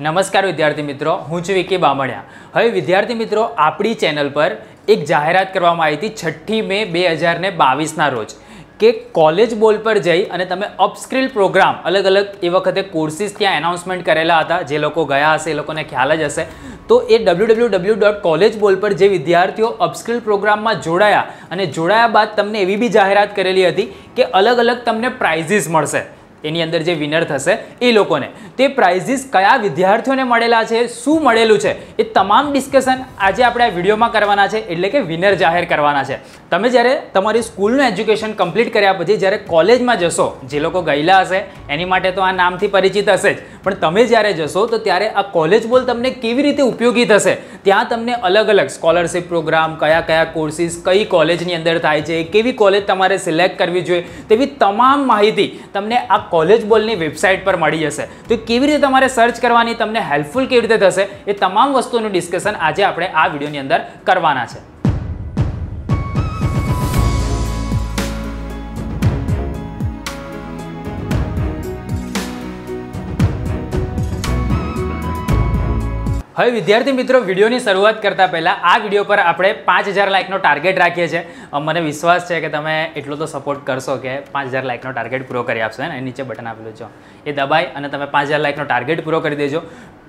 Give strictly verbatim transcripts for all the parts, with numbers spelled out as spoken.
नमस्कार विद्यार्थी मित्रों, हूँ छूं वीके बामणिया। हवे विद्यार्थी मित्रों, आपणी चैनल पर एक जाहेरात करवामां आवी हती छठी मे बे हज़ार बावीस ना रोज के कॉलेज बोर्ड पर जई अने तमे अपस्किल प्रोग्राम अलग अलग ए वखते कोर्सिस त्यां एनाउंसमेंट करेला हता। जे लोको गया हशे ए लोकोने ख्याल ज हशे। तो ये W W W dot college board पर जे विद्यार्थीओ अपस्किल प्रोग्राम में जोड़ाया अने जोड़ाया बाद तमने एवी बी जाहेरात करेली हती कि अलग अलग तमने प्राइजीस मळशे। एनी अंदर जे विनर थशे ए लोकोने ते प्राइजीस कया विद्यार्थीओने मळेला छे, शुं मळेलुं छे, ए तमाम डिस्कशन आजे आपणे आ विडियोमां करवाना छे। एटले के विनर जाहेर करवाना छे। तमे ज्यारे तमारी स्कूलनुं एज्युकेशन कम्प्लीट कर्या पछी ज्यारे कॉलेजमां जशो, जे लोको गयेला हशे एनी माटे तो आ नामथी परिचित हशे ज, पण तमे ज्यारे जशो तो त्यारे आ कॉलेज बोर्ड तमने केवी रीते उपयोगी थशे। त्यां तमने अलग अलग स्कॉलरशिप प्रोग्राम, कया कया कोर्सिस कई कॉलेजनी अंदर थाय छे, केवी कॉलेज तमारे सिलेक्ट करवी जोईए, तेवी तमाम माहिती तमने आ कॉलेज बोर्डनी वेबसाइट पर मळी जशे। तो केवी रीते तमारे सर्च करवानी, तमने हेल्पफुल केवी रीते थशे, ए तमाम वस्तुनुं डिस्कशन आजे आपणे आ विडियोनी अंदर करवाना छे। हवे विद्यार्थी मित्रों, विडियोनी शुरुआत करता पहला आ विडियो पर आपणे पांच हज़ार लाइकनो टार्गेट राखीए छे। मने विश्वास है कि तमे एटलो तो सपोर्ट करशो के पांच हज़ार लाइकनो टार्गेट पूरो करी आपशो। है नीचे बटन आपेलुं छे, ए दबाई अने तमे पांच हज़ार लाइकनो टार्गेट पूरो करी देजो।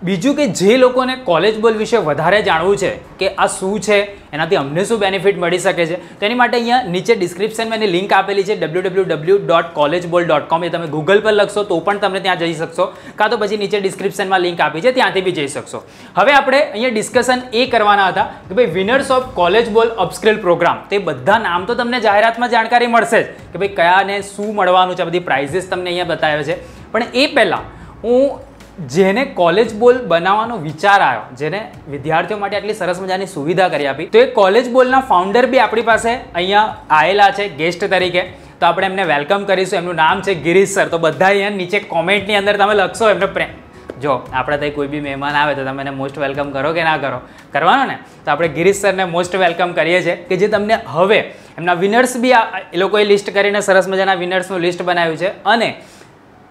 बीजू के जे लोकोने कॉलेज बोर्ड विषे वधारे जाणवुं छे कि आ शुं छे, एनाथी अमने शुं बेनिफिट मळी शके छे, तो एनी माटे अहींया नीचे डिस्क्रिप्शन में एनी लिंक आपेली छे W W W dot college board dot com. ए तमे गूगल पर लखशो तो पण तमने त्यां जई शकशो, का तो पछी नीचे डिस्क्रिप्शन में लिंक आपी छे त्यांथी बी जई शकशो। हवे आपणे अहींया डिस्कशन ए करवाना हता कि भाई winners of college board upskill program, तो बधा नाम तो तमने जाहेरातमां जाणकारी मळशे ज कि भाई कयाने शुं मळवानुं छे, बधी प्राइजीस तमने अहींया बतावे छे। पण ए पहेला हुं जेने कॉलेज बोर्ड बनावानो विचार आयो, जेने विद्यार्थीओ माटे आटली सरस मजानी सुविधा करी आपी, तो ए कॉलेज बोर्डना फाउंडर बी आपणी पासे अहींया आवेला छे गेस्ट तरीके, तो आपणे एमने वेलकम करीशुं। एमनुं नाम छे गिरीश सर। तो बधा अहींया नीचे कॉमेंटनी अंदर तमे लखशो एमनो प्रेम जो आपणे तई कोई बी मेहमान आवे तो तमे मोस्ट वेलकम करो के ना करो, करवानो ने। तो आपणे गिरीश सरने मोस्ट वेलकम करीए छे के जे तमने हवे एमना विनर्स बी ए लोकोए लिस्ट करीने सरस मजाना विनर्सनुं लिस्ट बनाव्युं छे अने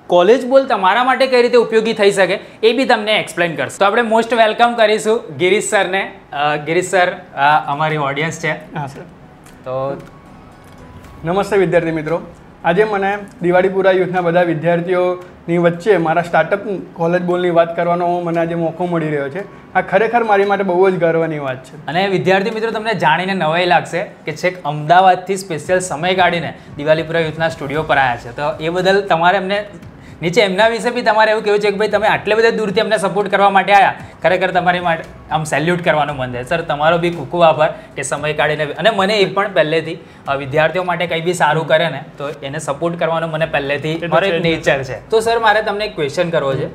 कॉलेज बोर्ड तमारा माटे कई रीते उपयोगी थई सके ए बी तमने एक्सप्लेन करशुं। तो आपणे मोस्ट वेलकम करीशुं गिरीश सर ने। गिरीश सर अमारी ऑडियंस छे। हाँ सर। तो नमस्ते विद्यार्थी मित्रों, आज मैंने दिवाड़ीपुरा यूथना बधा विद्यार्थीओनी वच्चे मारा स्टार्टअप कॉलेज बोर्डनी वात करवानो मने आज मौको मळी रह्यो छे। आ खरेखर मारी माटे बहु ज गर्वनी वात छे। अने विद्यार्थी मित्रों, तमने जाणीने नवाई लागशे के छेक अमदावादथी स्पेशियल समय काढीने दिवाड़ीपुरा यूथना स्टुडियो पर आव्या छे, तो ए बदल तमारे अमने नीचे एमना विषे भी तमारे एवुं कहेवुं छे कि भाई तमे आटले बधा दूरथी अमने सपोर्ट करवा माटे आया, खरेखर तमारी माटे आम सेल्यूट करवानुं मन छे। सर तमारो बी खूब खूब आभार के समय काढीने अने मने ए पण पहेलेथी विद्यार्थीओ माटे कंई बी सारुं करे ने तो एने सपोर्ट करवानुं मने पहेलेथी मारो एक नेचर छे। तो सर मारे तमने एक क्वेश्चन करवो छे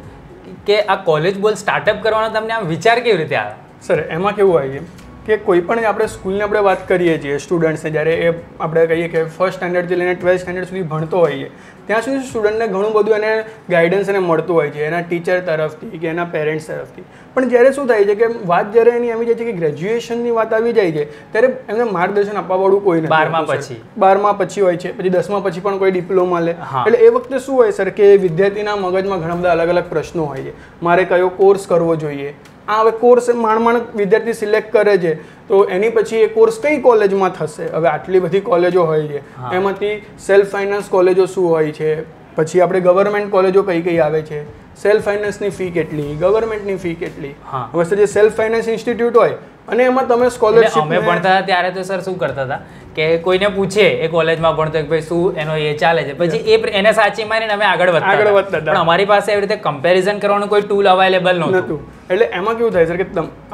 के आ कॉलेज बोर्ड स्टार्टअप करवानो तमने आम विचार केवी रीते आव्यो? सर एमां केवुं आव्युं कि कोईपण आपणे स्कूलने आपणे वात करीए छीए स्टुडंट्सने, ज्यारे ए आपणे कहीए कि फर्स्ट स्टैंडर्डथी लईने ट्वेल्थ स्टैंडर्ड सुधी भणतो होईए त्यां सुधी स्टुडंटने घणुं बधुं एने गाइडन्स एने मळतुं होय छे, एना टीचर तरफथी के एना पेरेंट्स तरफथी। पण ज्यारे शुं थाय छे के वात ज्यारे एनी आवी जाय छे कि ग्रेज्युएशननी वात आवी जाय छे त्यारे एमने मार्गदर्शन आपवावाळुं कोई नथी। बारमां पछी बारमां पछी होय छे, पछी दसमां पछी पण कोई डिप्लोमा લે એટલે એ વખતે શું હોય સર કે વિદ્યાર્થીના મગજમાં ઘણા બધા અલગ અલગ પ્રશ્નો હોય છે, મારે કયો કોર્સ કરવો જોઈએ। आ हवे कोर्स माण-माण विद्यार्थी सिलेक्ट करे छे तो एनी पछी ए कोर्स कई कॉलेजमां थशे। हवे आटली बधी कॉलेजो होय छे, एमांथी सेल्फ फाइनान्स कॉलेजो शुं होय छे, पछी आपणे गवर्नमेंट कॉलेजो कई कई आवे छे, सेल्फ फाइनान्सनी फी केटली, गवर्नमेंटनी फी केटली। हवे सर जे सेल्फ फाइनान्स इंस्टिट्यूट होय अने एमां तमे स्कॉलरशिप अमे भणता हता त्यारे तो सर शुं करता हता के कोईने पूछे ए कॉलेजमां भणतो के भाई शुं एनो ए चाले छे, पछी ए एने साची मानीने अमे आगळ वधता आगळ वधता पण અમારી પાસે એવી રીતે કમ્પેરિઝન કરવાનો કોઈ ટૂલ અવેલેબલ નહોતું। એટલે એમાં કેવું થાય સર કે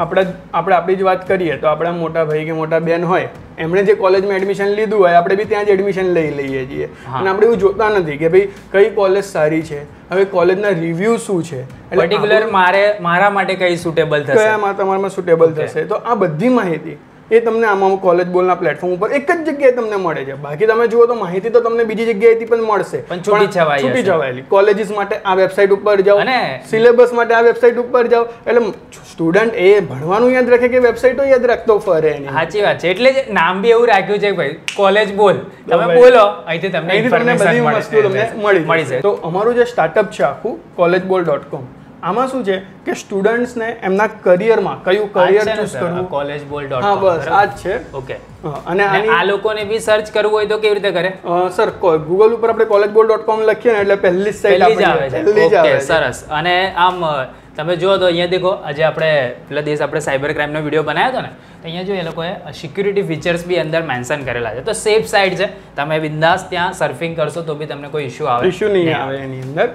આપણે આપણે આપણી જ વાત કરીએ તો આપણા મોટા ભાઈ કે મોટા બેન હોય એમણે જે કોલેજમાં એડમિશન લીધું હોય આપણે બી ત્યાં જ એડમિશન લઈ લઈએ છીએ અને આપણે એવું જોતા નથી કે ભાઈ કઈ કોલેજ સારી છે, હવે કોલેજના રિવ્યુ શું છે, પર્ટિક્યુલર મારે મારા માટે કઈ સુટેબલ થશે, કયામાં તમારામાં સુટેબલ થશે। તો આ બધી માહિતી એ તમને આમાં કોલેજ બોર્ડના પ્લેટફોર્મ ઉપર એક જ જગ્યાએ તમને મળે છે। બાકી તમે જુઓ તો માહિતી તો તમને બીજી જગ્યાએથી પણ મળશે પણ છૂટી છવાઈ છૂટી છવાયેલી કોલેજીસ માટે આ વેબસાઇટ ઉપર જાઓ અને સિલેબસ માટે આ વેબસાઇટ ઉપર જાઓ એટલે સ્ટુડન્ટ એ ભણવાનું યાદ રાખે કે વેબસાઇટો યાદ રાખતો ફરે એની સાચી વાત છે। એટલે જ નામ બી એવું રાખ્યું છે ભાઈ કોલેજ બોર્ડ, તમે બોલો અહીંથી તમને ઇન્ફોર્મેશન મળે મળી જાય। તો અમારું જે સ્ટાર્ટઅપ છે આખું કોલેજ બોર્ડ ડોટ કોમ आमा शुं छे के स्टूडंट्स ने एमना करियर में कयुं करियर चूज करवुं collegebowl डॉट com हां बस आज छे ओके અને આની આ લોકોને બી સર્ચ કરવું હોય તો કેવી રીતે કરે સર Google ઉપર આપણે collegebowl डॉट com લખીએ ને એટલે પહેલી જ સાઇટ આપણે ઓકે સરસ અને આમ તમે જો તો અહીંયા દેખો આજે આપણે પેલા દિવસ આપણે સાયબર ક્રાઇમ નો વિડિયો બનાવ્યો તો ને તો અહીંયા જો એ લોકોએ સિક્યુરિટી ફીચર્સ બી અંદર મેન્શન કરેલા છે તો સેફ સાઇટ છે તમે બિંદાસ ત્યાં સર્ફિંગ કરશો તો બી તમને કોઈ ઇશ્યુ આવે ઇશ્યુ નહીં આવે એની અંદર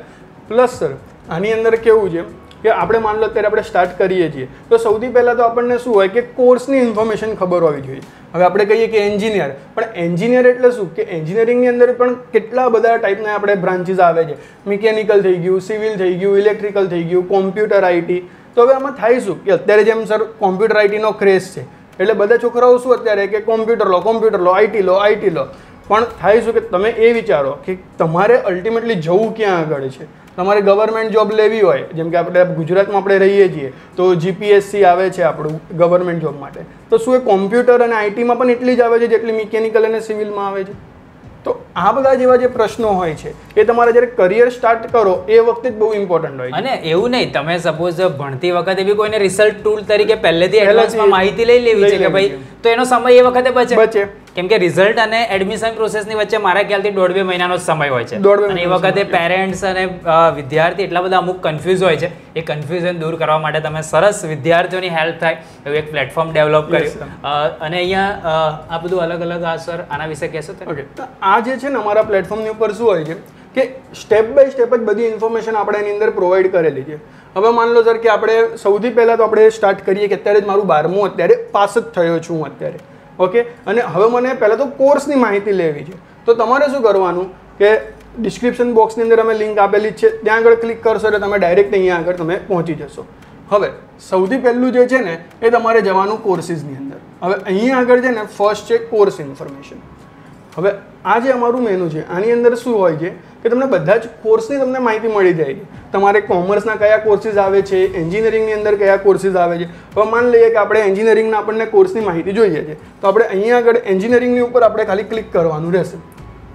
પ્લસ સર આની અંદર કેવું છે કે આપણે માન લો અત્યારે આપણે સ્ટાર્ટ કરીએ છીએ તો સૌથી પહેલા તો આપણને શું હોય કે કોર્સની ઇન્ફોર્મેશન ખબર હોવી જોઈએ હવે આપણે કહીએ કે એન્જિનિયર પણ એન્જિનિયર એટલે શું કે એન્જિનિયરિંગની અંદર પણ કેટલા બધા ટાઈપના આપણે બ્રાન્ચીસ આવે છે મિકેનિકલ થઈ ગયું સિવિલ થઈ ગયું ઇલેક્ટ્રિકલ થઈ ગયું કોમ્પ્યુટર આઈટી તો હવે આમાં થાય શું કે અત્યારે જેમ સર કોમ્પ્યુટર આઈટીનો ક્રેઝ છે એટલે બધા છોકરાઓ શું અત્યારે કે કોમ્પ્યુટર લો કોમ્પ્યુટર લો આઈટી લો આઈટી લો પણ થાય શું કે તમે એ વિચારો કે તમારે અલ્ટિમેટલી જવું ક્યાં આગળ છે તમારે ગવર્મેન્ટ જોબ લેવી હોય જેમ કે આપણે ગુજરાતમાં આપણે રહીએ છીએ તો જીપીએસસી આવે છે આપણું ગવર્મેન્ટ જોબ માટે તો શું એ કોમ્પ્યુટર અને આઈટીમાં પણ એટલી જ આવે છે જેટલી મિકેનિકલ અને સિવિલમાં આવે છે તો આ બધા જેવા જે પ્રશ્નો હોય છે એ તમારે જ્યારે કરિયર સ્ટાર્ટ કરો એ વખતે જ બહુ ઇમ્પોર્ટન્ટ હોય છે અને એવું નહીં તમે સપોઝ ભણતી વખતે બી કોઈને રિસર્ચ ટૂલ તરીકે પહેલેથી એડવાન્સમાં માહિતી લઈ લેવી છે કે ભાઈ તો એનો સમય એ વખતે બચે બચે કેમ કે રિઝલ્ટ અને એડમિશન પ્રોસેસની વચ્ચે મારા ખ્યાલથી દોઢ બે મહિનાનો સમય હોય છે અને એ વખતે પેરેન્ટ્સ અને વિદ્યાર્થી એટલા બધા અમુક કન્ફ્યુઝ હોય છે એ કન્ફ્યુઝન દૂર કરવા માટે તમે સરસ વિદ્યાર્થીઓની હેલ્પ થાય એવું એક પ્લેટફોર્મ ડેવલપ કર્યું અને અહીંયા આ બધું અલગ અલગ આ સર આના વિશે કહેશો તમે ઓકે તો આ જે છે ને અમારા પ્લેટફોર્મની ઉપર શું હોય છે કે સ્ટેપ બાય સ્ટેપ જ બધી ઇન્ફોર્મેશન આપણે એની અંદર પ્રોવાઈડ કરેલી છે હવે માન લો સર કે આપણે સૌથી પહેલાં તો આપણે સ્ટાર્ટ કરીએ કે અત્યારે જ મારું બારમું અત્યારે પાસ જ થયો છું હું અત્યારે ઓકે અને હવે મને પહેલાં તો કોર્સની માહિતી લેવી છે તો તમારે શું કરવાનું કે ડિસ્ક્રિપ્શન બોક્સની અંદર અમે લિંક આપેલી જ છે ત્યાં આગળ ક્લિક કરશો એટલે તમે ડાયરેક્ટ અહીંયા આગળ તમે પહોંચી જશો હવે સૌથી પહેલું જે છે ને એ તમારે જવાનું કોર્સિસની અંદર હવે અહીંયા આગળ છે ને ફર્સ્ટ છે કોર્સ ઇન્ફોર્મેશન હવે આ જે અમારું મેનુ છે આની અંદર શું હોય છે કે તમને બધા જ કોર્સની તમને માહિતી મળી જાય છે તમારે કોમર્સના કયા કોર્સિસ આવે છે એન્જિનિયરિંગની અંદર કયા કોર્સિસ આવે છે હવે માન લઈએ કે આપણે એન્જિનિયરિંગના આપણને કોર્સની માહિતી જોઈએ છે તો આપણે અહીંયા આગળ એન્જિનિયરિંગની ઉપર આપણે ખાલી ક્લિક કરવાનું રહેશે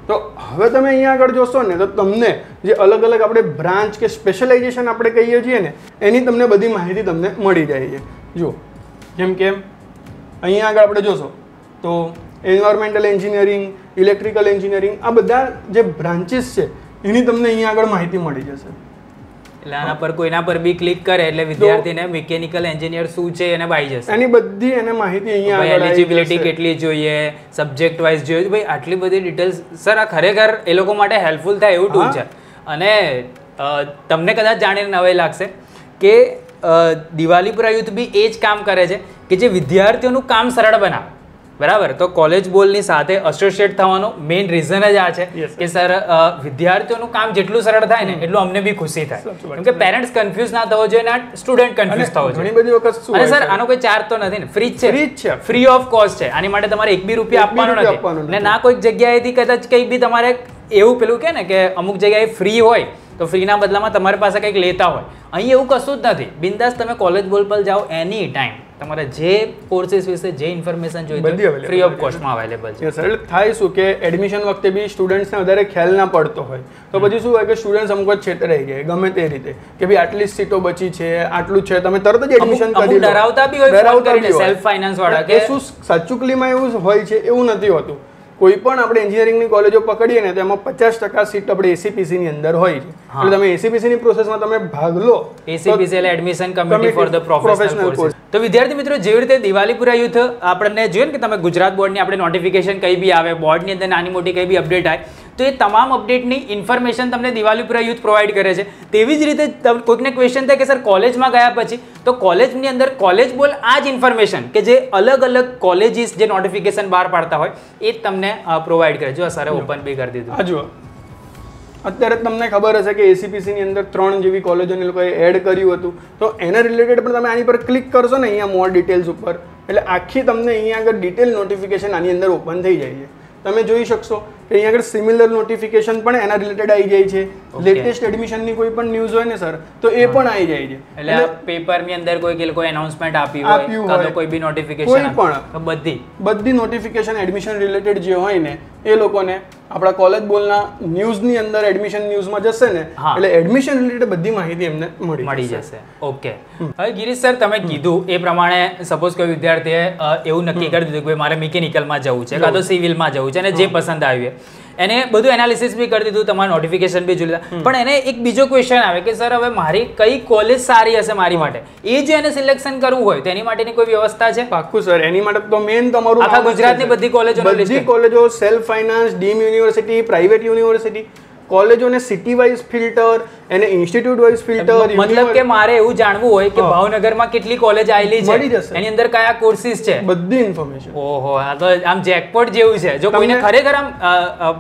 તો હવે તમે અહીંયા આગળ જોશો ને તો તમને જે અલગ અલગ આપણે બ્રાન્ચ કે સ્પેશિયલાઇઝેશન આપણે કહીએ છીએ ને એની તમને બધી માહિતી તમને મળી જાય છે જુઓ જેમ કે અહીંયા આગળ આપણે જોશો તો એન્વાયરમેન્ટલ એન્જિનિયરિંગ ઇલેક્ટ્રિકલ એન્જિનિયરિંગ આ બધા જે બ્રાન્ચીસ છે એની તમને અહીંયા આગળ માહિતી મળી જશે એટલે આના પર કોઈના પર બી ક્લિક કરે એટલે વિદ્યાર્થીને મિકેનિકલ એન્જિનિયર શું છે એને ભાઈ જશે એની બધી એને માહિતી અહીંયા આગળ એલિજિબિલિટી કેટલી જોઈએ સબ્જેક્ટ વાઇઝ જોઈએ ભાઈ આટલી બધી ડિટેલ્સ સર આ ખરેખર એ લોકો માટે હેલ્પફુલ થાય એવું ટૂલ છે અને તમને કદાચ જાણીને નવાઈ લાગશે કે દિવાલીપુરા યુથ બી એ જ કામ કરે છે કે જે વિદ્યાર્થીઓનું કામ સરળ બનાવે બરાબર તો કોલેજ બોલની સાથે એસોસિએટ થવાનો મેઇન રીઝન જ આ છે કે સર વિદ્યાર્થીઓનું કામ જેટલું સરળ થાય ને એટલું અમને બી ખુશી થાય કેમ કે પેરેન્ટ્સ કન્ફ્યુઝ ના થવો જોઈએ ને સ્ટુડન્ટ કન્ફ્યુઝ થવો જોઈએ ઘણી બધી વખત શું અને સર આનો કોઈ ચાર્જ તો નથી ને ફ્રી છે ફ્રી છે ફ્રી ઓફ કોસ્ટ છે આની માટે તમારે એક બી રૂપિયા આપવાનો નથી ને ના કોઈક જગ્યાએથી કદાચ કંઈ બી તમારે એવું પેલું કે ને કે અમુક જગ્યાએ ફ્રી હોય તો ફ્રીના બદલામાં તમારી પાસે કંઈક લેતા હોય અહીં એવું કશું જ નથી બિંદાસ તમે કોલેજ બોલ પર જાઓ એની ટાઈમ તમારે જે કોર્સિસ વિશે જે ઇન્ફોર્મેશન જોઈએ ફ્રી ઓફ કોસ્ટમાં અવેલેબલ છે સર થાય શું કે એડમિશન વખતે બી સ્ટુડન્ટ્સને વધારે ખ્યાલ ના પડતો હોય તો પછી શું હોય કે સ્ટુડન્ટ્સ અમુક જ છેતરાઈ જાય ગમે તે રીતે કે ભાઈ આટલી સીટો બચી છે આટલું છે તમે તરત જ એડમિશન કરી ડરાવતા બી હોય ડરાવતા બી સેલ્ફ ફાઇનાન્સ વાળા કે શું સાચુકલીમાં એવું હોય છે એવું નથી હોતું કોઈપણ આપણે એન્જિનિયરિંગની કોલેજો પકડીએ ને તો એમાં પચાસ ટકા સીટ આપણે એસીપીસીની અંદર હોય છે એટલે તમે એસીપીસીની પ્રોસેસમાં તમે ભાગ લો એસીપીસી એટલે admission committee for the professional course તો વિદ્યાર્થી મિત્રો જેવી રીતે દિવાલીપુરા યુથ આપણને જોઈએ ને કે તમે ગુજરાત બોર્ડની આપણે નોટિફિકેશન કંઈ બી આવે બોર્ડની અંદર નાની મોટી કંઈ બી અપડેટ આવે તો એ તમામ અપડેટની ઇન્ફોર્મેશન તમને દિવાલીપુરા યુથ પ્રોવાઈડ કરે છે તેવી જ રીતે કોઈકને ક્વેશ્ચન થાય કે સર કોલેજમાં ગયા પછી તો કોલેજની અંદર કોલેજ બોલ આ જ ઇન્ફોર્મેશન કે જે અલગ અલગ કોલેજીસ જે નોટિફિકેશન બહાર પાડતા હોય એ જ તમને પ્રોવાઈડ કરે છે જો સર ઓપન બી કરી દીધું હા જુઓ અત્યારે તમને ખબર હશે કે એસીપીસીની અંદર ત્રણ જેવી કોલેજોને લોકોએ એડ કર્યું હતું તો એના રિલેટેડ પણ તમે આની પર ક્લિક કરશો ને અહીંયા મોર ડિટેલ્સ ઉપર એટલે આખી તમને અહીંયા આગળ ડિટેલ નોટિફિકેશન આની અંદર ઓપન થઈ જાય છે તમે જોઈ શકશો કે અહીંયા આગળ સિમિલર નોટિફિકેશન પણ એના રિલેટેડ આવી જાય છે લેટેસ્ટ એડમિશનની કોઈ પણ ન્યૂઝ હોય ને સર તો એ પણ આવી જાય છે એટલે પેપરની અંદર કોઈ કે કોઈ એનાઉન્સમેન્ટ આપી હોય કાં તો કોઈ બી નોટિફિકેશન કોઈ પણ બધી બધી નોટિફિકેશન એડમિશન રિલેટેડ જે હોય ને એ લોકોને આપણા કોલેજ બોલના ન્યૂઝની અંદર એડમિશન ન્યૂઝમાં જશે ને એટલે એડમિશન રિલેટેડ બધી માહિતી એમને મળી મળી જશે. ઓકે, હવે ગિરીશ સર તમે કીધું એ પ્રમાણે સપોઝ કોઈ વિદ્યાર્થીએ એવું નક્કી કરી દીધું કે મારે મિકેનિકલમાં જવું છે કાં તો સિવિલમાં જવું છે અને જે પસંદ આવ્યું એને બધું એનાલિસિસ બી કરી દીધું, તમારું નોટિફિકેશન બી જોઈ લીધા, પણ એને એક બીજો ક્વેશ્ચન આવે કે સર હવે મારી કઈ કોલેજ સારી હશે મારી માટે, એ જો એને સિલેક્શન કરવું હોય તો એની માટેની કોઈ વ્યવસ્થા છે? પાક્કું સર, એની માટે તો મેઇન તમારું આખા ગુજરાતની બધી કોલેજો બધી કોલેજો self finance, deemed university, private university, કોલેજોને સિટી વાઇઝ ફિલ્ટર, એને ઇન્સ્ટિટ્યૂટ વાઇઝ ફિલ્ટર. મતલબ કે મારે એવું જાણવું હોય કે ભાવનગરમાં કેટલી કોલેજ આવેલી છે, એની અંદર કયા કોર્સિસ છે, બધી ઇન્ફોર્મેશન. ઓહો, આ તો આમ જેકપોટ જેવું છે. જો કોઈને ખરેખર આમ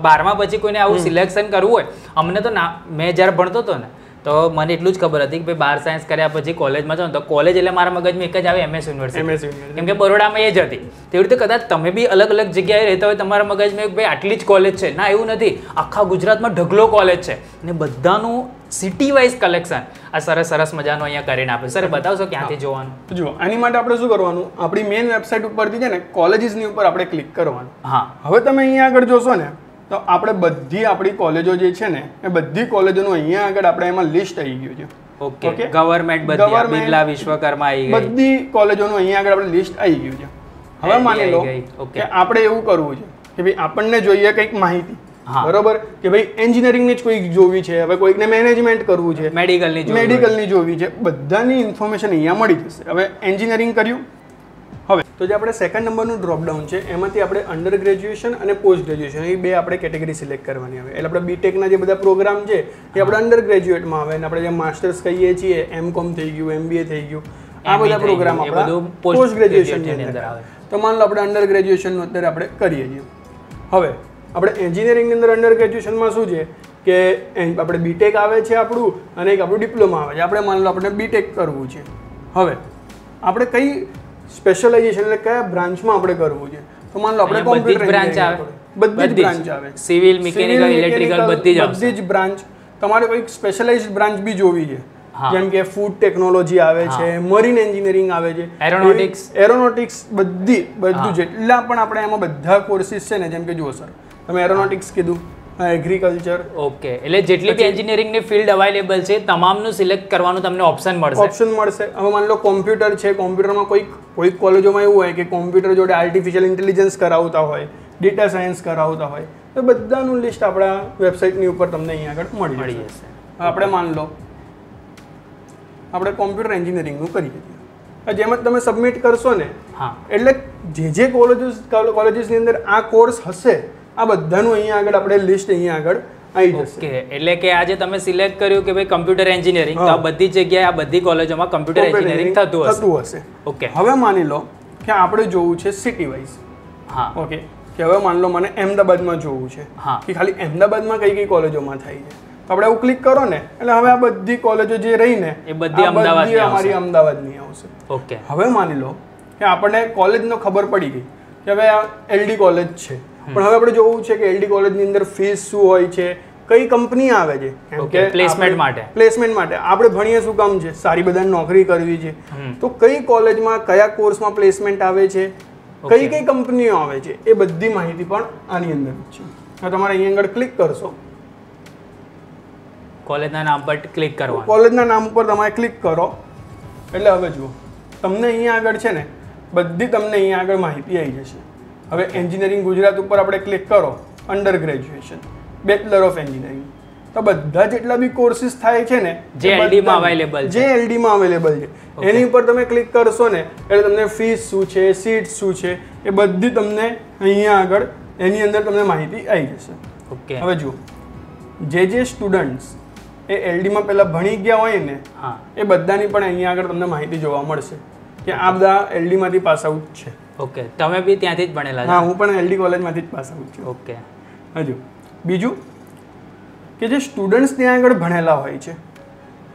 બારમા પછી કોઈને આવું સિલેક્શન કરવું હોય, અમને તો ના, મેં જ્યારે ભણતો હતો ને તો મને એટલું જ ખબર હતી કે ભાઈ બાર સાયન્સ કર્યા પછી કોલેજમાં જાઉં તો કોલેજ એટલે મારા મગજમાં એક જ આવે એમએસ યુનિવર્સિટી, કેમ કે બરોડામાં એ જ હતી. તેવી રીતે કદાચ તમે બી અલગ અલગ જગ્યાએ રહેતા હોય, તમારા મગજમાં ભાઈ આટલી જ કોલેજ છે, ના એવું નથી, આખા ગુજરાતમાં ઢગલો કોલેજ છે અને બધાનું સિટી વાઇઝ કલેક્શન આ સરસ સરસ મજાનું અહીંયા કરીને આપે. સર બતાવશો ક્યાંથી જોવાનું? જુઓ, આની માટે આપણે શું કરવાનું, આપણી મેઇન વેબસાઇટ ઉપરથી છે ને કોલેજીસની ઉપર આપણે ક્લિક કરવાનું. હા, હવે તમે અહીંયા આગળ જોશો ને તો આપણે બધી આપણી કોલેજો જે છે ને એ બધી કોલેજોનું અહીંયા આગળ આપણે એમાં લિસ્ટ આવી ગયું છે. ઓકે, ગવર્મેન્ટ બધી બિરલા વિશ્વકર્મા આવી ગઈ, બધી કોલેજોનું અહીંયા આગળ આપણે લિસ્ટ આવી ગયું છે. હવે માની લો કે આપણે એવું કરવું છે કે ભાઈ આપણને જોઈએ કંઈક માહિતી, બરોબર, કે ભાઈ એન્જિનિયરિંગની જ કોઈ જોવી છે, હવે કોઈકને મેનેજમેન્ટ કરવું છે, મેડિકલની મેડિકલની જોવી છે, બધાની ઇન્ફોર્મેશન અહીંયા મળી જશે. હવે એન્જિનિયરિંગ કર્યું, હવે તો જે આપણે સેકન્ડ નંબરનું ડ્રોપડાઉન છે એમાંથી આપણે અંડર ગ્રેજ્યુએશન અને પોસ્ટ ગ્રેજ્યુએશન એ બે આપણે કેટેગરી સિલેક્ટ કરવાની આવે. એટલે આપણે બીટેકના જે બધા પ્રોગ્રામ છે એ આપણે અંડર ગ્રેજ્યુએટમાં આવે અને આપણે જે માસ્ટર્સ કહીએ છીએ એમ કોમ થઈ ગયું, એમબીએ થઈ ગયું, આ બધા પ્રોગ્રામ આપણે પોસ્ટ ગ્રેજ્યુએશનની અંદર આવે. તો માન લો આપણે અંડર ગ્રેજ્યુએશનનું અત્યારે આપણે કરીએ છીએ. હવે આપણે એન્જિનિયરિંગની અંદર અંડર ગ્રેજ્યુએશનમાં શું છે કે આપણે બીટેક આવે છે આપણું અને એક આપણું ડિપ્લોમા આવે છે. આપણે માન લો આપણે બીટેક કરવું છે, હવે આપણે કઈ સ્પેશિયલાઇઝેશન એટલે કયા બ્રાન્ચમાં આપણે કરવું છે, તો માન લો આપણે કોમ્પ્યુટર બ્રાન્ચ આવે, બધી જ બ્રાન્ચ આવે, સિવિલ, મિકેનિકલ, ઇલેક્ટ્રિકલ બધી જ બધી જ બ્રાન્ચ. તમારે કોઈ સ્પેશિયલાઇઝ્ડ બ્રાન્ચ બી જોવી છે, જેમ કે ફૂડ ટેકનોલોજી આવે છે, મરીન એન્જિનિયરિંગ આવે છે, એરોનોટિક્સ એરોનોટિક્સ બધી બધું જેટલા પણ આપણે એમાં બધા કોર્સિસ છે ને, જેમ કે જુઓ સર તમે એરોનોટિક્સ કીધું, એગ્રીકલ્ચર. ઓકે, એટલે જેટલી બી એન્જિનિયરિંગની ફિલ્ડ અવેલેબલ છે તમામનું સિલેક્ટ કરવાનું તમને ઓપ્શન મળશે ઓપ્શન મળશે હવે માની લો કોમ્પ્યુટર છે, કોમ્પ્યુટરમાં કોઈક કોઈક કોલેજોમાં એવું હોય કે કોમ્પ્યુટર જોડે આર્ટિફિશિયલ ઇન્ટેલિજન્સ કરાવતા હોય, ડેટા સાયન્સ કરાવતા હોય, તો બધાનું લિસ્ટ આપણા વેબસાઇટની ઉપર તમને અહીંયા આગળ મળી મળી જશે. આપણે માન લો આપણે કોમ્પ્યુટર એન્જિનિયરિંગનું કરી દીધું, જેમ જ તમે સબમિટ કરશો ને એટલે જે જે કોલેજીસ કોલેજીસની અંદર આ કોર્સ હશે આ બધાનું અહીંયા આગળ આપણે લિસ્ટ અહીંયા આગળ આવી જશે. એટલે કે આજે તમે સિલેક્ટ કર્યું કે ભાઈ કોમ્પ્યુટર એન્જિનિયરિંગ, તો આ બધી જગ્યાએ આ બધી કોલેજોમાં કોમ્પ્યુટર એન્જિનિયરિંગ થતું હશે. ઓકે, હવે માની લો કે આપણે જોવું છે સિટી વાઇઝ. હા, ઓકે, કે હવે માની લો મને અમદાવાદમાં જોવું છે કે ખાલી અમદાવાદમાં કઈ કઈ કોલેજોમાં થાય છે, તો આપણે એવું ક્લિક કરો ને એટલે હવે આ બધી કોલેજો જે રહીને એ બધી અમદાવાદની અમારી અમદાવાદની આવશે. ઓકે, હવે માની લો કે આપણને કોલેજનો ખબર પડી ગઈ કે હવે આ એલડી કોલેજ છે, પણ હવે આપણે જોવું છે કે એલડી કોલેજની અંદર ફીસ શું હોય છે, કઈ કંપની આવે છે, કે પ્લેસમેન્ટ માટે પ્લેસમેન્ટ માટે આપણે ભણીએ શું કામ છે, સારી બધાને નોકરી કરવી છે, તો કઈ કોલેજમાં કયા કોર્સમાં પ્લેસમેન્ટ આવે છે, કઈ કઈ કંપનીઓ આવે છે, એ બધી માહિતી પણ આની અંદર છે. તો તમારે અહીંયા આગળ ક્લિક કરશો, કોલેજના નામ પર ક્લિક કરો, કોલેજના નામ પર તમારે ક્લિક કરો એટલે હવે જુઓ તમને અહીંયા આગળ છે ને બધી તમને અહીંયા આગળ માહિતી આવી જશે. હવે એન્જિનિયરિંગ ગુજરાત ઉપર આપણે ક્લિક કરો, under graduation, bachelor of engineering, તો બધા જેટલા બી કોર્સિસ થાય છે ને જે એલડીમાં અવેલેબલ જે એલડીમાં અવેલેબલ છે એની ઉપર તમે ક્લિક કરશો ને એટલે તમને ફીસ શું છે, સીટ શું છે, એ બધી તમને અહીંયા આગળ એની અંદર તમને માહિતી આવી જશે. ઓકે, હવે જુઓ જે જે સ્ટુડન્ટ્સ એ એલડીમાં પહેલાં ભણી ગયા હોય ને એ બધાની પણ અહીંયા આગળ તમને માહિતી જોવા મળશે કે આ બધા એલડીમાંથી પાસ આઉટ છે. ઓકે, તમે બી ત્યાંથી જ ભણેલા છો? હા, હું પણ એલડી કોલેજમાંથી જ પાસ આઉટ છું. ઓકે, હજુ બીજું કે જે સ્ટુડન્ટ્સ ત્યાં આગળ ભણેલા હોય છે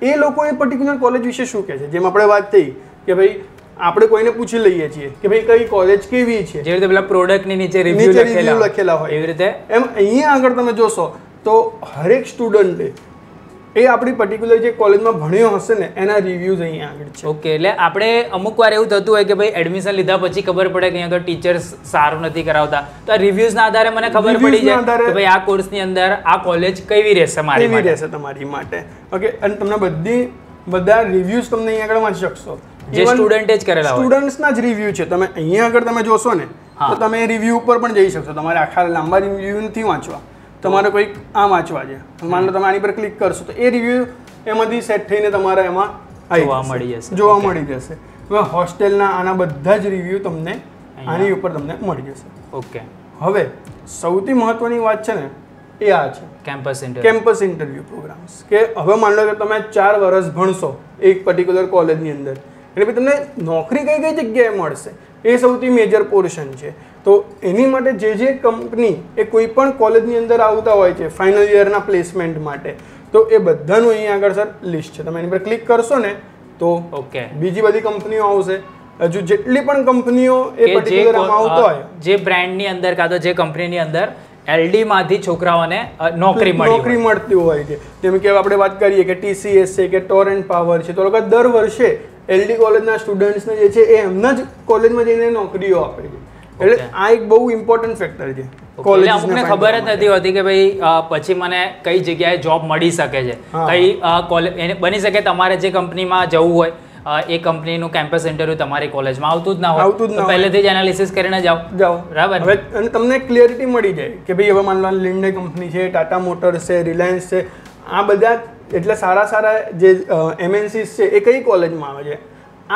એ લોકો એ પર્ટિક્યુલર કોલેજ વિશે શું કહે છે, જેમ આપણે વાત થઈ કે ભાઈ આપણે કોઈને પૂછી લઈએ છીએ કે ભાઈ કઈ કોલેજ કેવી છે, જે રીતે પેલા પ્રોડક્ટની નીચે રિવ્યુ લખેલા હોય એવી રીતે, એમ અહીંયા આગળ તમે જોશો તો હરેક સ્ટુડન્ટે એ આપણી પર્ટિક્યુલર જે કોલેજમાં ભણ્યો હશે ને એના રિવ્યુઝ અહીંયા આગળ છે. ઓકે, એટલે આપણે અમુક વાર એવું થતું હોય કે ભાઈ એડમિશન લીધા પછી ખબર પડે કે અહીંયા તો ટીચર્સ સારું નથી કરાવતા, તો આ રિવ્યુઝના આધારે મને ખબર પડી જાય કે ભાઈ આ કોર્સની અંદર આ કોલેજ કેવી રહેશે મારી માટે, રહેશે તમારી માટે. ઓકે, અને તમને બધી બધા રિવ્યુઝ તમને અહીંયા આગળ વાંચી શકશો જે સ્ટુડન્ટે જ કરેલા હોય, સ્ટુડન્ટ્સના જ રિવ્યુ છે. તમે અહીંયા આગળ તમે જોશો ને તો તમે રિવ્યુ ઉપર પણ જઈ શકશો. તમારે આખા લાંબા રિવ્યુ નથી વાંચવા, તમારે કોઈક આમ વાંચવા છે. માન લો તમે આની પર ક્લિક કરશો તો એ રિવ્યુ એમાંથી સેટ થઈને તમારે એમાં જોવા મળી જશે જોવા મળી જશે હવે હોસ્ટેલના આના બધા જ રિવ્યુ તમને આની ઉપર તમને મળી જશે. ઓકે, હવે સૌથી મહત્વની વાત છે ને એ આ છે campus interview campus interview programs, કે હવે માન લો કે તમે ચાર વર્ષ ભણશો એક પર્ટિક્યુલર કોલેજની અંદર, એટલે ભાઈ તમને નોકરી કઈ કઈ જગ્યાએ મળશે એ સૌથી મેજર પોર્શન છે. તો એની માટે જે જે કંપની એ કોઈ પણ કોલેજની અંદર આવતા હોય છે ફાઇનલ યરના પ્લેસમેન્ટ માટે, તો એ બધાનું અહીંયા આગળ સર લિસ્ટ છે. તમે એની પર ક્લિક કરશો ને તો ઓકે બીજી બધી કંપનીઓ આવશે. હજુ જેટલી પણ કંપનીઓ એ પર્ટિક્યુલર આવતા હોય જે બ્રાન્ડની અંદર કાં તો જે કંપનીની અંદર એલડીમાંથી છોકરાઓને નોકરી નોકરી મળતી હોય છે, જેમ કે આપણે વાત કરીએ કે ટીસીએસ છે કે ટોરેન્ટ પાવર છે, તો લોકો દર વર્ષે એલડી કોલેજના સ્ટુડન્ટ્સને જે છે એ એમના જ કોલેજમાં જઈને નોકરીઓ આપે છે. એટલે આ એક બહુ ઇમ્પોર્ટન્ટ ફેક્ટર છે. કોલેજ અમને ખબર જ નથી હોતી કે ભાઈ પછી મને કઈ જગ્યાએ જોબ મળી શકે છે, કઈ કોલેજ બની શકે. તમારે જે કંપનીમાં જવું હોય એ કંપનીનું કેમ્પસ ઇન્ટરવ્યુ તમારી કોલેજમાં આવતું જ ના હોય, આવતું જ ના હોય, પહેલેથી જ એનાલિસિસ કરીને જાઓ જાઓ બરાબર. અને તમને ક્લિયરિટી મળી જાય કે ભાઈ હવે માની લો લિન્ડે કંપની છે, ટાટા મોટર્સ છે, રિલાયન્સ છે, આ બધા એટલે સારા સારા જે એમએનસીસ છે એ કઈ કોલેજમાં આવે છે.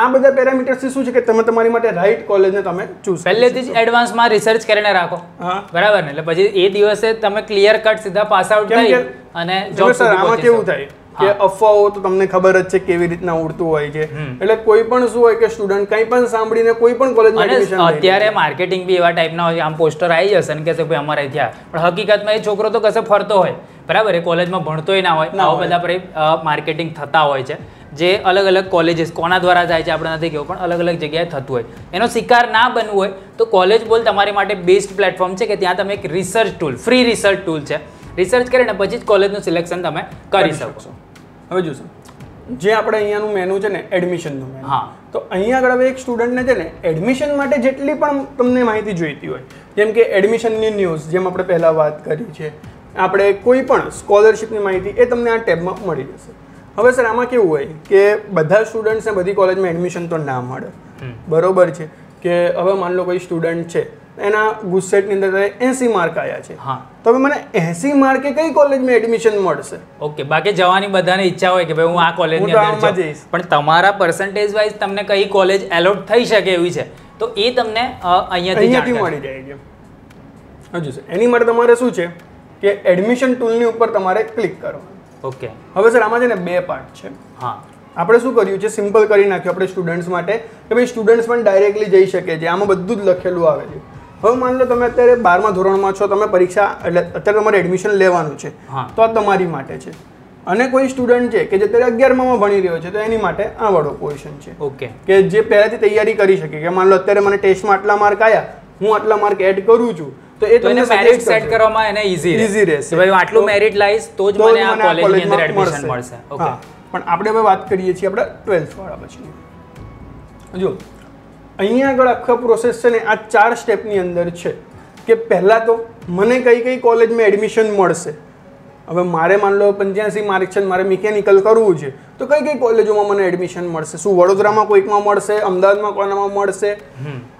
આ બધા પેરામીટર્સથી શું છે કે તમે તમારી માટે રાઇટ કોલેજને તમે ચૂઝ પહેલેથી જ એડવાન્સમાં રિસર્ચ કરીને રાખો. હા બરાબર ને, એટલે પછી એ દિવસે તમે ક્લિયર કટ સીધા પાસ આઉટ થઈ અને જોબ સર આમાં કેવું થાય કે અફવાઓ તો તમને ખબર જ છે કેવી રીતના ઉડતું હોય છે. એટલે કોઈ પણ શું હોય કે સ્ટુડન્ટ કંઈ પણ સાંભળીને કોઈ પણ કોલેજમાં એડમિશન લે. અત્યારે માર્કેટિંગ બી એવા ટાઈપના હોય, આમ પોસ્ટર આવી જશે ને કે ભાઈ અમારે ત્યાં, પણ હકીકતમાં એ છોકરો તો કશે ફરતો હોય બરાબર, એ કોલેજમાં ભણતોય ના હોય. આવા બધા પર માર્કેટિંગ થતા હોય છે જે અલગ અલગ કોલેજીસ કોના દ્વારા થાય છે આપણે નથી કહેવું, પણ અલગ અલગ જગ્યાએ થતું હોય. એનો શિકાર ના બનવું હોય તો કોલેજ બોલ તમારી માટે બેસ્ટ પ્લેટફોર્મ છે કે ત્યાં તમે એક research tool, free research tool છે, રિસર્ચ કરીને પછી જ કોલેજનું સિલેક્શન તમે કરી શકશો. હવે જોશો જે આપણે અહીંયાનું મેનુ છે ને એડમિશનનું મેનુ, હા તો અહીંયા આગળ હવે એક સ્ટુડન્ટને છે ને એડમિશન માટે જેટલી પણ તમને માહિતી જોઈતી હોય, જેમ કે એડમિશનની ન્યૂઝ જેમ આપણે પહેલાં વાત કરી છે, આપણે કોઈ પણ સ્કોલરશિપની માહિતી એ તમને આ ટેબમાં મળી જશે. હવે સર આમાં કેવું હોય કે બધા સ્ટુડન્ટ્સને બધી કોલેજમાં એડમિશન તો ના મળે, બરોબર છે, કે હવે માન લો કોઈ સ્ટુડન્ટ છે એના ગુજસેટની અંદર એસી માર્ક આવ્યા છે, હા તો હવે મને એસી માર્કે કઈ કોલેજમાં એડમિશન મળશે? ઓકે, બાકી જવાની બધાને ઈચ્છા હોય કે ભાઈ હું આ કોલેજની અંદર જઈશ, પણ તમારા પર્સન્ટેજ વાઇઝ તમને કઈ કોલેજ એલોટ થઈ શકે એવી છે તો એ તમને અહીંયાથી મળી જાય છે. હજુ સર એની માટે તમારે શું છે કે એડમિશન ટૂલની ઉપર તમારે ક્લિક કરવાનું. ઓકે, હવે સર આમાં છે ને બે પાર્ટ છે. હા આપણે શું કર્યું છે સિમ્પલ કરી નાખ્યું આપણે સ્ટુડન્ટ્સ માટે કે ભાઈ સ્ટુડન્ટ્સ પણ ડાયરેક્ટલી જઈ શકે છે, આમાં બધું જ લખેલું આવે છે. હવે માન લો તમે અત્યારે બારમા ધોરણમાં છો, તમે પરીક્ષા એટલે અત્યારે તમારે એડમિશન લેવાનું છે તો આ તમારી માટે છે, અને કોઈ સ્ટુડન્ટ છે કે જે અત્યારે અગિયારમાં ભણી રહ્યો છે તો એની માટે આ વાળો પોર્શન છે. ઓકે, કે જે પહેલાંથી તૈયારી કરી શકે કે માન લો અત્યારે મને ટેસ્ટમાં આટલા માર્ક આવ્યા, હું આટલા માર્ક એડ કરું છું તો એ તમને મેરિટ સેટ કરવામાં એને ઈઝી ઈઝી રહેશે કે ભાઈ હું આટલું મેરિટ લાઈશ તો જ મને આ કોલેજની અંદર એડમિશન મળશે. ઓકે, પણ આપણે હવે વાત કરીએ છીએ આપણે ટ્વેલ્થ વાળા પછી. જો અહીંયા આગળ આખો પ્રોસેસ છે ને આ ચાર સ્ટેપની અંદર છે કે પહેલાં તો મને કઈ કઈ કોલેજમાં એડમિશન મળશે. હવે મારે માન લો પંચ્યાસી માર્ક છે, મારે મિકેનિકલ કરવું છે તો કઈ કઈ કોલેજોમાં મને એડમિશન મળશે? શું વડોદરામાં કોઈકમાં મળશે, અમદાવાદમાં કોનામાં મળશે?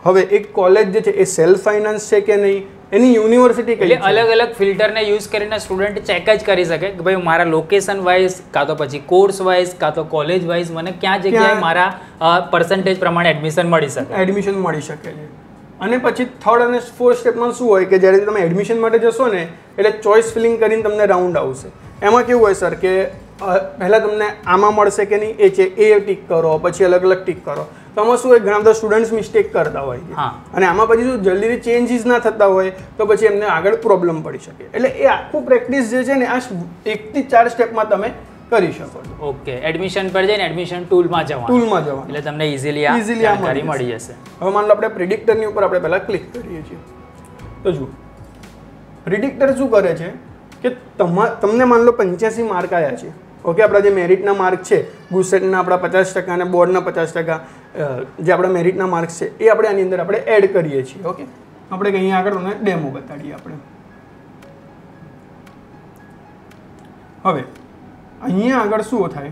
હવે એક કોલેજ જે છે એ સેલ્ફ ફાઇનાન્સ છે કે નહીં, એની યુનિવર્સિટી કઈ, એટલે અલગ અલગ ફિલ્ટરને યુઝ કરીને સ્ટુડન્ટ ચેક જ કરી શકે કે ભાઈ મારા લોકેશન વાઇઝ કાં તો પછી કોર્સ વાઇઝ કાં તો કોલેજ વાઇઝ મને ક્યાં જગ્યાએ મારા પર્સન્ટેજ પ્રમાણે એડમિશન મળી શકે એડમિશન મળી શકે છે. અને પછી થર્ડ અને ફોર્થ સ્ટેપમાં શું હોય કે જ્યારે તમે એડમિશન માટે જશો ને એટલે ચોઇસ ફિલિંગ કરીને તમને રાઉન્ડ આવશે. એમાં કેવું હોય સર કે પહેલાં તમને આમાં મળશે કે નહીં એ છે એ ટીક કરો, પછી અલગ અલગ ટીક કરો. તો આમાં શું હોય ઘણા બધા સ્ટુડન્ટ્સ મિસ્ટેક કરતા હોય છે, અને આમાં પછી શું જલ્દીથી ચેન્જીસ ના થતા હોય તો પછી એમને આગળ પ્રોબ્લેમ પડી શકે. એટલે એ આખું પ્રેક્ટિસ જે છે ને આ એકથી ચાર સ્ટેપમાં તમે કરી શકો છો. ઓકે, એડમિશન પર જઈને એડમિશન ટૂલમાં જવાનું ટૂલમાં જવાનું એટલે તમને ઈઝીલી ઈઝીલી જાણકારી મળી જશે. હવે માન લો આપણે પ્રિડિક્ટરની ઉપર આપણે પહેલાં ક્લિક કરીએ છીએ તો જુઓ પ્રિડિક્ટર શું કરે છે કે તમને માન લો પંચ્યાસી માર્ક આવ્યા છે ओके अपना जो मेरिटना मार्क है गुसेटना अपना पचास टका ने बोर्डना पचास टका जो अपना मेरिटना मार्क्स है ये अपने आनी अंदर अपने एड करीए छीए। ओके अपने कहीं आगे तमने डेमो बताड़ीए। अपने हवे अहीं आगे शुं थाय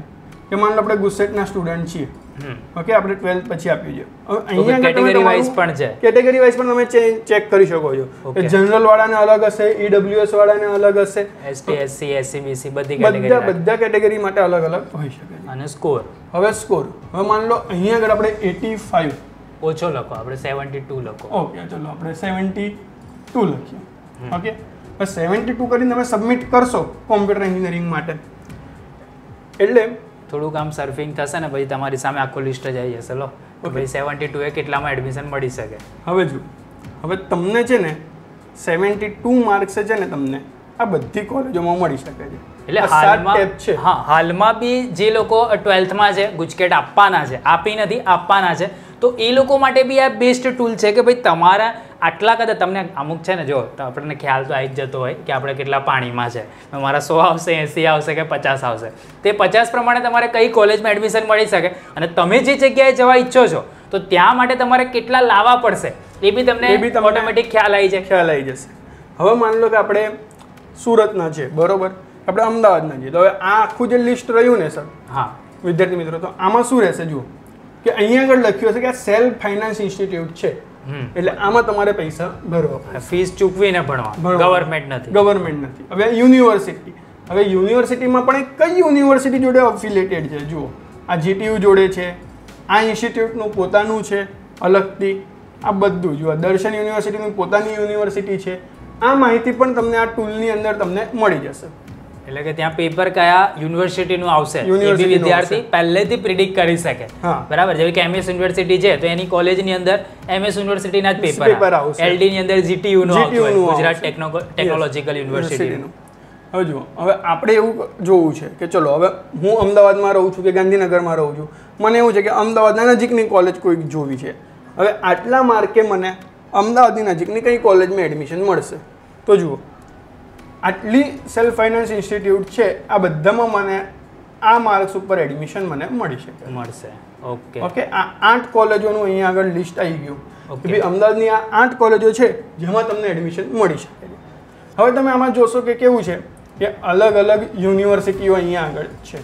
के मान लो अपने गुसेटना स्टूडेंट छीए। ओके अपने ट्वेल्थ पछी आप्युं छे अहीं आगे कैटेगरी वाइज पण छे, कैटेगरी वाइज पण तमे चेक करी शको छो के जनरल वाळाने अलग हशे, ईडब्ल्यूएस वाळाने अलग हशे, एसटी एससी एससी बीसी बધી કેટેગરી બધા કેટેગરી માટે અલગ અલગ હોઈ શકે છે અને સ્કોર હવે સ્કોર હવે માન લો અહીં આગળ આપણે પચાસ ઓછો લખો આપણે બહત્તર લખો। ઓકે ચલો આપણે બહત્તર લખીએ। ઓકે હવે બહત્તર કરીને તમે સબમિટ કરશો કોમ્પ્યુટર એન્જિનિયરિંગ માટે એટલે થોડું કામ સર્ફિંગ થશે ને પછી તમારી સામે આખો લિસ્ટ જ આવી જશે લો કે ભાઈ બહત્તર એ કેટલામાં એડમિશન મળી શકે। હવે જો હવે તમને છે ને બહત્તર માર્ક્સ છે ને તમને આ બધી કોલેજોમાં મળી શકે છે એટલે હાલમાં ટેપ છે। હા હાલમાં બી જે લોકો બારમા માં છે ગુજકેટ આપવાના છે આપી નથી આપવાના છે તો એ લોકો માટે બી આ બેસ્ટ ટૂલ છે કે ભાઈ તમારા आटला कदा तमने अमुक है जो अपने ख्याल तो आई जत हो कि आप के पानी में है मारा सौ आशी आ पचास आते पचास प्रमाण कई कॉलेज में एडमिशन मिली सके और तमे जे जगह जवा इच्छो छो तो त्यां के लावा पड़ से ये भी तमने ऑटोमेटिक ख्याल आई जाए ख्याल आई जैसे। हवे मान लो कि आप सूरतना छे बरोबर आप अमदावादना छे तो हवे आ आखुं जे लिस्ट रह्युं ने सर। हाँ विद्यार्थी मित्रों तो आमां शुं रहेशे जुओ कि अहीं आगळ लख्युं हशे कि आ सेल्फ फाइनान्स इंस्टिट्यूट है એટલે આમાં તમારે પૈસા ભરવા પડે ફીસ ચૂકવીને ભણવા ગવર્નમેન્ટ નથી ગવર્નમેન્ટ નથી હવે યુનિવર્સિટી હવે યુનિવર્સિટીમાં પણ કઈ યુનિવર્સિટી જોડે અફિલિએટેડ છે જુઓ આ જીટીયુ જોડે છે આ ઇન્સ્ટિટ્યૂટનું પોતાનું છે અલગથી આ બધું જુઓ દર્શન યુનિવર્સિટીની પોતાની યુનિવર્સિટી છે આ માહિતી પણ તમને આ ટૂલની અંદર તમને મળી જશે એટલે કે ત્યાં પેપર કયા યુનિવર્સિટીનું આવશે એ બી વિદ્યાર્થી પહેલેથી પ્રેડિક્ટ કરી શકે। બરાબર જેવી કે એમએસ યુનિવર્સિટી છે તો એની કોલેજની અંદર એમએસ યુનિવર્સિટીના જ પેપર આવશે, એલડી ની અંદર જીટીયુ નું આવશે ગુજરાત ટેકનોલોજીકલ યુનિવર્સિટીનું। હવે જુઓ હવે આપણે એવું જોવું છે કે ચલો હવે હું અમદાવાદમાં રહું છું કે ગાંધીનગરમાં રહું છું મને એવું છે કે અમદાવાદના નજીકની કોલેજ કોઈક જોવી છે હવે આટલા માર્કે મને અમદાવાદની નજીકની કઈ કોલેજમાં એડમિશન મળશે તો જુઓ आटली सेल्फ फाइनान्स इंस्टिट्यूट है आ बधा में मैंने आ मार्क्स पर एडमिशन मैंने मिली सके मैं। ओके ओके आ आठ कॉलेजों अहीं आगे लिस्ट आई गयी okay. भाई अमदावाद की आ आठ कॉलेजों है जेमा तमने एडमिशन मिली सके। हवे तमे आमां जोशो के केवुं छे के अलग अलग यूनिवर्सिटीओ अहीं आगे है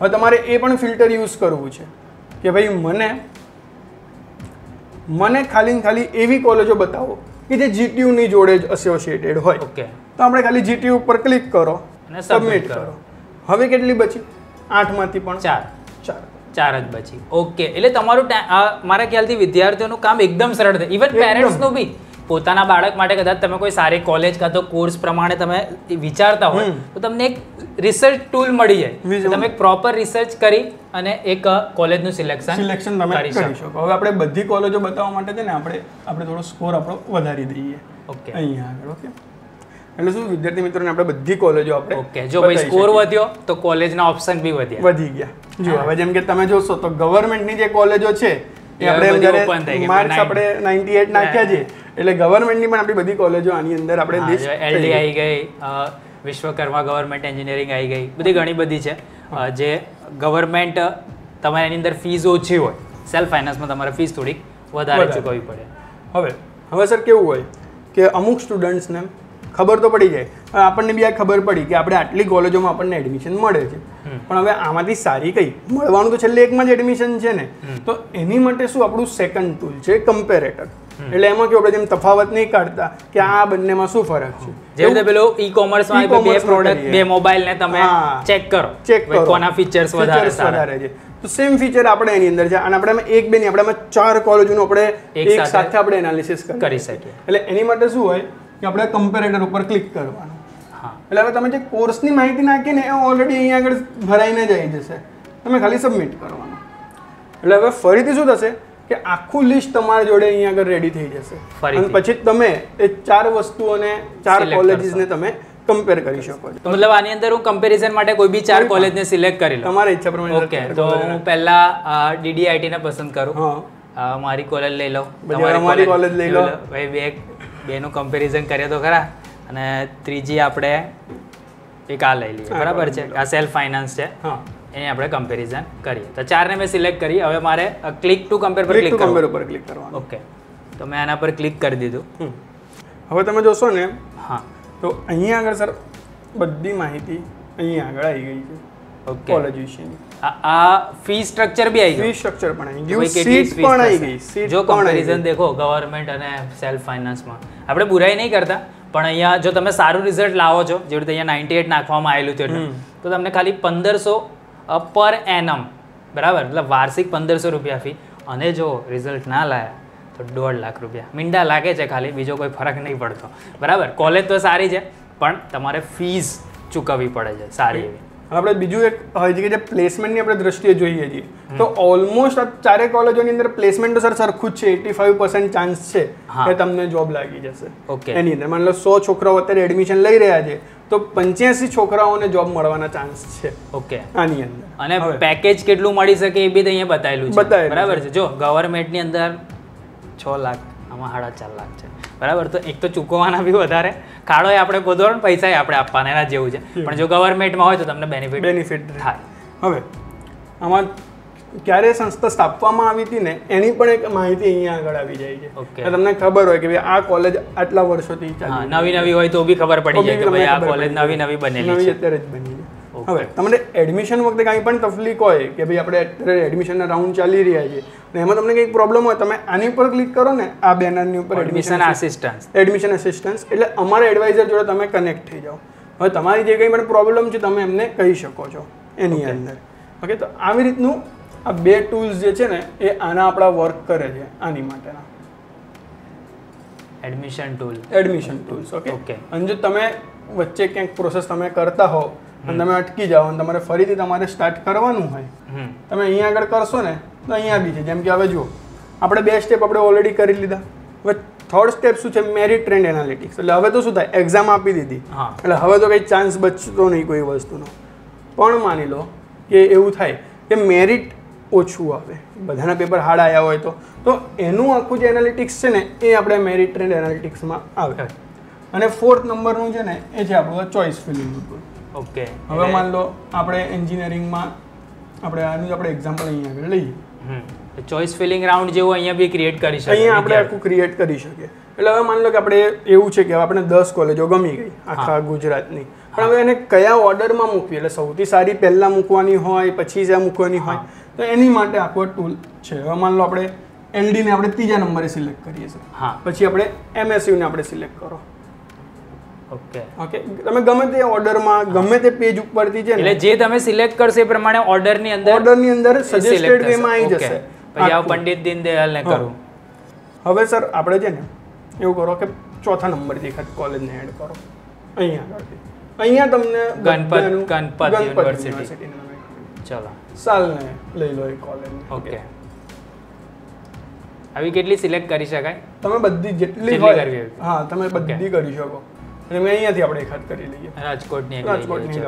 हवे तमारे ए पण फिल्टर यूज करवुं छे कि भाई मने मने खाली खाली एवी कॉलेजों बतावो कि जे जीटीयू ની જોડે જ એસોસિએટેડ હોય। ઓકે તો આપણે ખાલી જીટીયુ ઉપર ક્લિક કરો અને સબમિટ કરો। હવે કેટલી બચી આઠ માંથી પણ ચાર ચાર જ બચી। ઓકે એટલે તમારું મારા ખ્યાલથી વિદ્યાર્થીઓનું કામ એકદમ સરળ છે ઇવન પેરેન્ટ્સનું બી પોતાના બાળક માટે કદાચ તમે કોઈ સારી કોલેજ કાં તો કોર્સ પ્રમાણે તમે વિચારતા હોય તો તમને એક રિસર્ચ ટૂલ મળી જાય તમે એક પ્રોપર રિસર્ચ કરી અને એક કોલેજનું સિલેક્શન સિલેક્શન તમે કરી શકો। હવે આપણે બધી કોલેજો બતાવવા માટે છે ને આપણે આપણે થોડો સ્કોર આપણો વધારી દઈએ। ઓકે અહીંયા આગળ ઓકે એટલે શું વિદ્યાર્થી મિત્રોને આપણે બધી કોલેજો આપણે ઓકે જો ભાઈ સ્કોર વધ્યો તો કોલેજના ઓપ્શન બી વધ્યા વધી ગયા જો હવે જેમ કે તમે જોશો તો ગવર્નમેન્ટની જે કોલેજો છે એ આપણે ઓપન થઈ ગઈ માર્ક્સ આપણે અઠ્ઠાણું નાખ્યા છે એટલે ગવર્મેન્ટની પણ આપણી બધી કોલેજો આની અંદર આપણે લિસ્ટ એલડી આવી ગઈ વિશ્વકર્મા ગવર્મેન્ટ એન્જિનિયરિંગ આવી ગઈ બધી ઘણી બધી છે જે ગવર્મેન્ટ તમારે એની અંદર ફીસ ઓછી હોય સેલ્ફ ફાઇનાન્સમાં તમારે ફીસ થોડીક વધારે ચૂકવવી પડે। હવે હવે સર કેવું હોય કે અમુક સ્ટુડન્ટ્સને ખબર તો પડી જાય આપણને બી આ ખબર પડી કે આપણે આટલી કોલેજોમાં આપણને એડમિશન મળે છે પણ હવે આમાંથી સારી કઈ મળવાનું તો છેલ્લે એકમાં જ એડમિશન છે ને તો એની માટે શું આપણું સેકન્ડ ટૂલ છે કમ્પેરેટર એટલે એમાં કેવું આપણે જેમ તફાવત નહીં કાઢતા કે આ બંનેમાં શું ફરક છે જેવી રીતે પેલો ઈ કોમર્સમાં બે પ્રોડક્ટ બે મોબાઈલને તમે ચેક કરો ચેક કરો કોના ફીચર્સ વધારે સારા છે તો સેમ ફીચર આપણે એની અંદર છે અને આપણે એક બે ની આપણામાં ચાર કોલેજોનું આપણે એક સાથે આપણે એનાલિસિસ કરી શકીએ એટલે એની માટે શું હોય કે આપણે કમ્પેરેટર ઉપર ક્લિક કરવાનું। હા એટલે હવે તમે જે કોર્સની માહિતી નાખીને એ ઓલરેડી અહીં આગળ ભરાઈને જ આવી જશે તમે ખાલી સબમિટ કરવાનું એટલે હવે ફરીથી શું થશે કે આખું લિસ્ટ તમારી જોડે અહીંયા આગળ રેડી થઈ જશે અને પછી તમે એ ચાર વસ્તુઓને ચાર કોલેજીસને તમે કમ્પેર કરી શકો છો। મતલબ આની અંદર હું કમ્પેરિઝન માટે કોઈ બી ચાર કોલેજને સિલેક્ટ કરી લઉં તમારી ઈચ્છા પ્રમાણે। ઓકે તો હું પહેલા ડીડીઆઈટી ને પસંદ કરું હા મારી કોલેજ લઈ લઉં તમારી કોલેજ લઈ લો ભાઈ બે બેનું કમ્પેરિઝન કરીએ તો ખરા અને ત્રીજી આપણે एक आ लई लीए बराबर है। आ सेल्फ फाइनांस है हाँ एनी આપણે કમ્પેરિઝન કરીએ તો ચાર ને મે સિલેક્ટ કરી। હવે મારે ક્લિક ટુ કમ્પેર પર ક્લિક કરવાનું, ક્લિક ટુ કમ્પેર ઉપર ક્લિક કરવાનું। ઓકે તો મે આના પર ક્લિક કરી દીધું। હવે તમે જોશો ને હા તો અહીં આગળ સર બધી માહિતી અહીં આગળ આવી ગઈ છે। ઓકે કોલેજ વિશેની આ આ ફી સ્ટ્રક્ચર બી આવી ગઈ, ફી સ્ટ્રક્ચર પણ આવી ગયું, સીટ પણ આવી ગઈ। જો કમ્પેરિઝન દેખો ગવર્નમેન્ટ અને સેલ્ફ ફાઇનાન્સ માં આપણે બુરાઈ નહીં કરતા પણ અહીંયા જો તમે સારું રિઝલ્ટ લાવો છો જે રીતે અહીંયા અઠ્ઠાણું નાખવામાં આવેલું છે તો તમને ખાલી પંદરસો પર એનમ બરાબર મતલબ વાર્ષિક પંદરસો રૂપિયા ફી, અને જો રિઝલ્ટ ના લાયા તો દોઢ લાખ રૂપિયા મીંડા લાગે છે ખાલી, બીજો કોઈ ફરક નહીં પડતો બરાબર। કોલેજ તો સારી છે પણ તમારે ફીસ ચૂકવવી પડે છે સારી એવી। આપણે બીજું એક હોય છે કે પ્લેસમેન્ટની આપણે દ્રષ્ટિએ જોઈએ છીએ તો ઓલમોસ્ટ આ ચારે કોલેજોની અંદર પ્લેસમેન્ટ તો સર સરખું જ છે। એટી ફાઈવ પર્સન્ટ ચાન્સ છે કે તમને જોબ લાગી જશે ઓકે એની અંદર માની લો સો છોકરાઓ અત્યારે એડમિશન લઈ રહ્યા છે તો પંચ્યાસી છોકરાઓને જોબ મળવાના ચાન્સ છે ઓકે આની અંદર। અને પેકેજ કેટલું મળી શકે એ બી અહીંયા બતાવેલું છે બરાબર છે। જો ગવર્મેન્ટની અંદર છ લાખ આમાં સાડા ચાર લાખ છે બરાબર, તો એક તો ચૂકવવાના બી વધારે ખાડો એ આપણે ગોદરો ને પૈસા આપણે આપવાના એના જેવું છે, પણ જો ગવર્મેન્ટમાં હોય તો તમને બેનિફિટ બેનિફિટ થાય। હવે આમાં ક્યારે સંસ્થા સ્થાપવામાં આવી હતી ને એની પણ એક માહિતી અહીંયા આગળ આવી જાય છે ઓકે। તમને ખબર હોય કે ભાઈ આ કોલેજ આટલા વર્ષોથી ચાલે, નવી નવી હોય તો બી ખબર પડી જાય કે ભાઈ આ કોલેજ નવી નવી બનેલી છે, અત્યારે જ બની છે। હવે તમને એડમિશન વખતે કાંઈ પણ તકલીફ હોય કે ભાઈ આપણે અત્યારે એડમિશનના રાઉન્ડ ચાલી રહ્યા છે અને એમાં તમને કંઈક પ્રોબ્લેમ હોય તમે આની ઉપર ક્લિક કરો ને આ બેનરની ઉપર એડમિશન આસિસ્ટન્સ એડમિશન આસિસ્ટન્સ એટલે અમારા એડવાઇઝર જોડે તમે કનેક્ટ થઈ જાઓ। હવે તમારી જે કંઈ પણ પ્રોબ્લેમ છે તમે એમને કહી શકો છો એની અંદર ઓકે। તો આવી રીતનું આ બે ટૂલ્સ જે છે ને એ આના આપણા વર્ક કરે છે આની માટેના admission tool admission tools okay okay. અને જો તમે વચ્ચે ક્યાંક પ્રોસેસ તમે કરતા હો અને તમે અટકી જાઓ અને તમારે ફરીથી તમારે સ્ટાર્ટ કરવાનું હોય તમે અહીંયા આગળ કરશો ને તો અહીંયા બી છે, જેમ કે હવે જુઓ આપણે બે સ્ટેપ આપણે ઓલરેડી કરી લીધા, હવે થર્ડ સ્ટેપ શું છે મેરિટ ટ્રેન્ડ એનાલિટિક્સ, એટલે હવે તો શું થાય એક્ઝામ આપી દીધી એટલે હવે તો કંઈ ચાન્સ બચતો નહીં કોઈ વસ્તુનો, પણ માની લો કે એવું થાય કે મેરિટ ઓછું આવે બધાના પેપર હાર્ડ આવ્યા હોય તો તો એનું આખું જે એનાલિટિક્સ છે ને એ આપણે મેરિટ ટ્રેન્ડ એનાલિટિક્સમાં આવે। અને ફોર્થ નંબરનું છે ને એ છે આપણું ચોઇસ ફિલિંગનું ટૂલ ઓકે। હવે માની લો આપણે એન્જિનિયરિંગમાં આપણે આનું આપણે એક્ઝામ્પલ અહીંયા આગળ લઈએ, ચોઇસ ફિલિંગ રાઉન્ડ જેવું અહીંયા બી ક્રિએટ કરી શકીએ, અહીંયા આપણે આખું ક્રિએટ કરી શકીએ। એટલે હવે માની લો કે આપણે એવું છે કે આપણે દસ કોલેજો ગમી ગઈ આખા ગુજરાતની, પણ હવે એને કયા ઓર્ડરમાં મૂકવી એટલે સૌથી સારી પહેલાં મૂકવાની હોય પછી જ્યાં મૂકવાની હોય તો એની માટે આખો ટૂલ છે। હવે માન લો આપણે એલડીને આપણે ત્રીજા નંબરે સિલેક્ટ કરીએ છીએ હા, પછી આપણે એમએસયુને આપણે સિલેક્ટ કરો ઓકે ઓકે। તમે ગમે તે ઓર્ડરમાં ગમે તે પેજ ઉપરથી છે એટલે જે તમે સિલેક્ટ કરશો એ પ્રમાણે ઓર્ડરની અંદર ઓર્ડરની અંદર સજેસ્ટેડ વેમાં આવી જશે પછી આવ પંડિત દીનદયાલને કરું। હવે સર આપણે છે ને એવું કરો કે ચોથા નંબરથી એક કોલેજને એડ કરો અહીંયા આગળથી, અહીંયા તમને ગણપત ગણપત યુનિવર્સિટી ચાલો સાલને લઈ લો એક કોલેજ ઓકે। આવી કેટલી સિલેક્ટ કરી શકાય તમે બધી જેટલી કરવી હા તમે બધી કરી શકો, અને મેં અહીંયાથી આપણે એક હાથ કરી લઈએ રાજકોટની રાજકોટની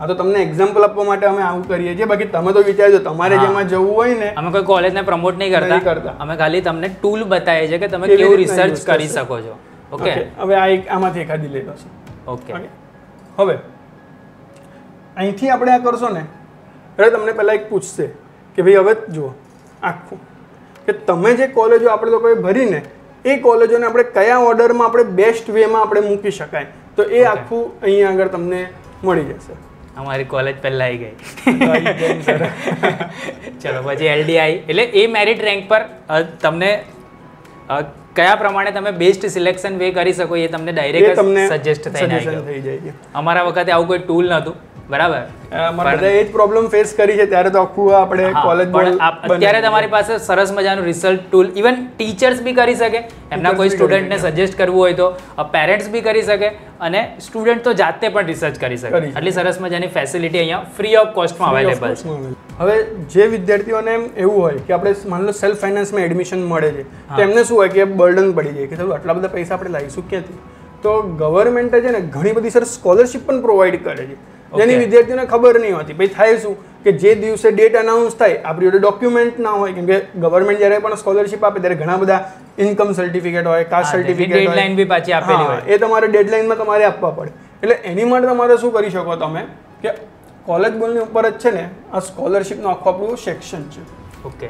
આ તો તમને એક્ઝામ્પલ આપવા માટે અમે આવું કરીએ છીએ, બાકી તમે તો વિચારજો તમારે જેમાં જવું હોય ને અમે કોઈ કોલેજને પ્રમોટ નહીં કરતા, અમે ખાલી તમને ટૂલ બતાવીએ છીએ કે તમે કેવું રિસર્ચ કરી શકો છો ઓકે। હવે આ એક આમાંથી એકાદી લઈ લો ઓકે। હવે અહીંથી આપણે આ કરશો ને એટલે તમને પહેલાં એક પૂછશે કે ભાઈ હવે જુઓ આખું કે તમે જે કોલેજો આપણે લોકોએ ભરીને એ કોલેજોને આપણે કયા ઓર્ડરમાં આપણે બેસ્ટ વેમાં આપણે મૂકી શકાય તો એ આખું અહીંયા આગળ તમને મળી જશે। અમારી કોલેજ પહેલાં આવી ગઈ ચલો પછી એલડીઆઈ એટલે એ મેરિટ રેન્ક પર તમને કયા પ્રમાણે તમે બેસ્ટ સિલેક્શન વે કરી શકો એ તમને ડાયરેક્ટ સજેસ્ટ થઈને થઈ જાય। અમારા વખતે આવું કોઈ ટૂલ નહોતું બરાબર, અમારે બધા એ જ પ્રોબ્લેમ ફેસ કરી છે ત્યારે તો આખું આપણે કોલેજ પણ અત્યારે તમારી પાસે સરસ મજાનું રિઝલ્ટ ટૂલ ઇવન ટીચર્સ બી કરી શકે, એમના કોઈ સ્ટુડન્ટને સજેસ્ટ કરવું હોય તો પેરેન્ટ્સ બી કરી શકે અને સ્ટુડન્ટ તો જાતે પણ રિસર્ચ કરી શકે, આટલી સરસ મજાની ફેસિલિટી અહીંયા ફ્રી ઓફ કોસ્ટમાં અવેલેબલ છે। હવે જે વિદ્યાર્થીઓને એવું હોય કે આપણે માની લો સેલ્ફ ફાઇનાન્સમાં એડમિશન મળે છે તો એમને શું હોય કે બર્ડન પડી જાય કે સાહેબ આટલા બધા પૈસા આપણે લાવીશું ક્યાંથી, તો ગવર્મેન્ટે છે ને ઘણી બધી સર સ્કોલરશીપ પણ પ્રોવાઈડ કરે છે જેની વિદ્યાર્થીઓને ખબર નહીં હોતી ભાઈ થાય શું કે જે દિવસે ડેટ અનાઉન્સ થાય આપણી જોડે ડોક્યુમેન્ટ ના હોય, કેમ કે ગવર્મેન્ટ જ્યારે પણ સ્કોલરશીપ આપે ત્યારે ઘણા બધા ઇન્કમ સર્ટિફિકેટ હોય કાસ્ટ સર્ટિફિકેટ હોય ડેડલાઇન બી પાછી આપેલી હોય, એ તમારે ડેડલાઇનમાં તમારે આપવા પડે એટલે એની માટે તમારે શું કરી શકો તમે કે કોલેજ બોલની ઉપર જ છે ને આ સ્કોલરશિપ નો આખો આપણો સેક્શન છે. Okay,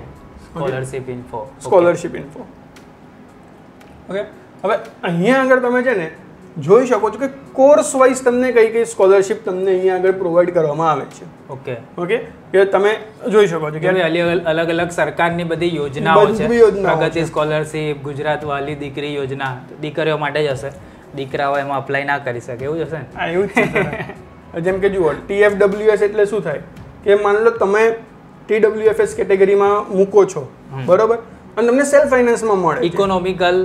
scholarship info. Scholarship info okay. હવે અહીંયા આગળ તમે છે ને જોઈ શકો છો કે કોર્સ વાઇઝ તમને કઈ કઈ સ્કોલરશિપ તમને અહીંયા આગળ પ્રોવાઇડ કરવામાં આવે છે. ઓકે ઓકે કે તમે જોઈ શકો છો કે અલગ અલગ સરકારની બધી યોજનાઓ છે. પ્રગતિ સ્કોલરશિપ, ગુજરાત વાલી દીકરી યોજના દીકરીઓ માટે જ હશે, દીકરાઓ એમાં અપ્લાય ના કરી શકે એવું જ હશે ને. એવું જ છે. જેમ કે જુઓ ટીએફડબ્લ્યુએસ એટલે શું થાય કે માની લો તમે ટીડબ્લ્યુએફએસ કેટેગરીમાં મૂકો છો બરોબર અને તમને સેલ્ફ ફાઇનાન્સમાં મળે ઇકોનોમિકલ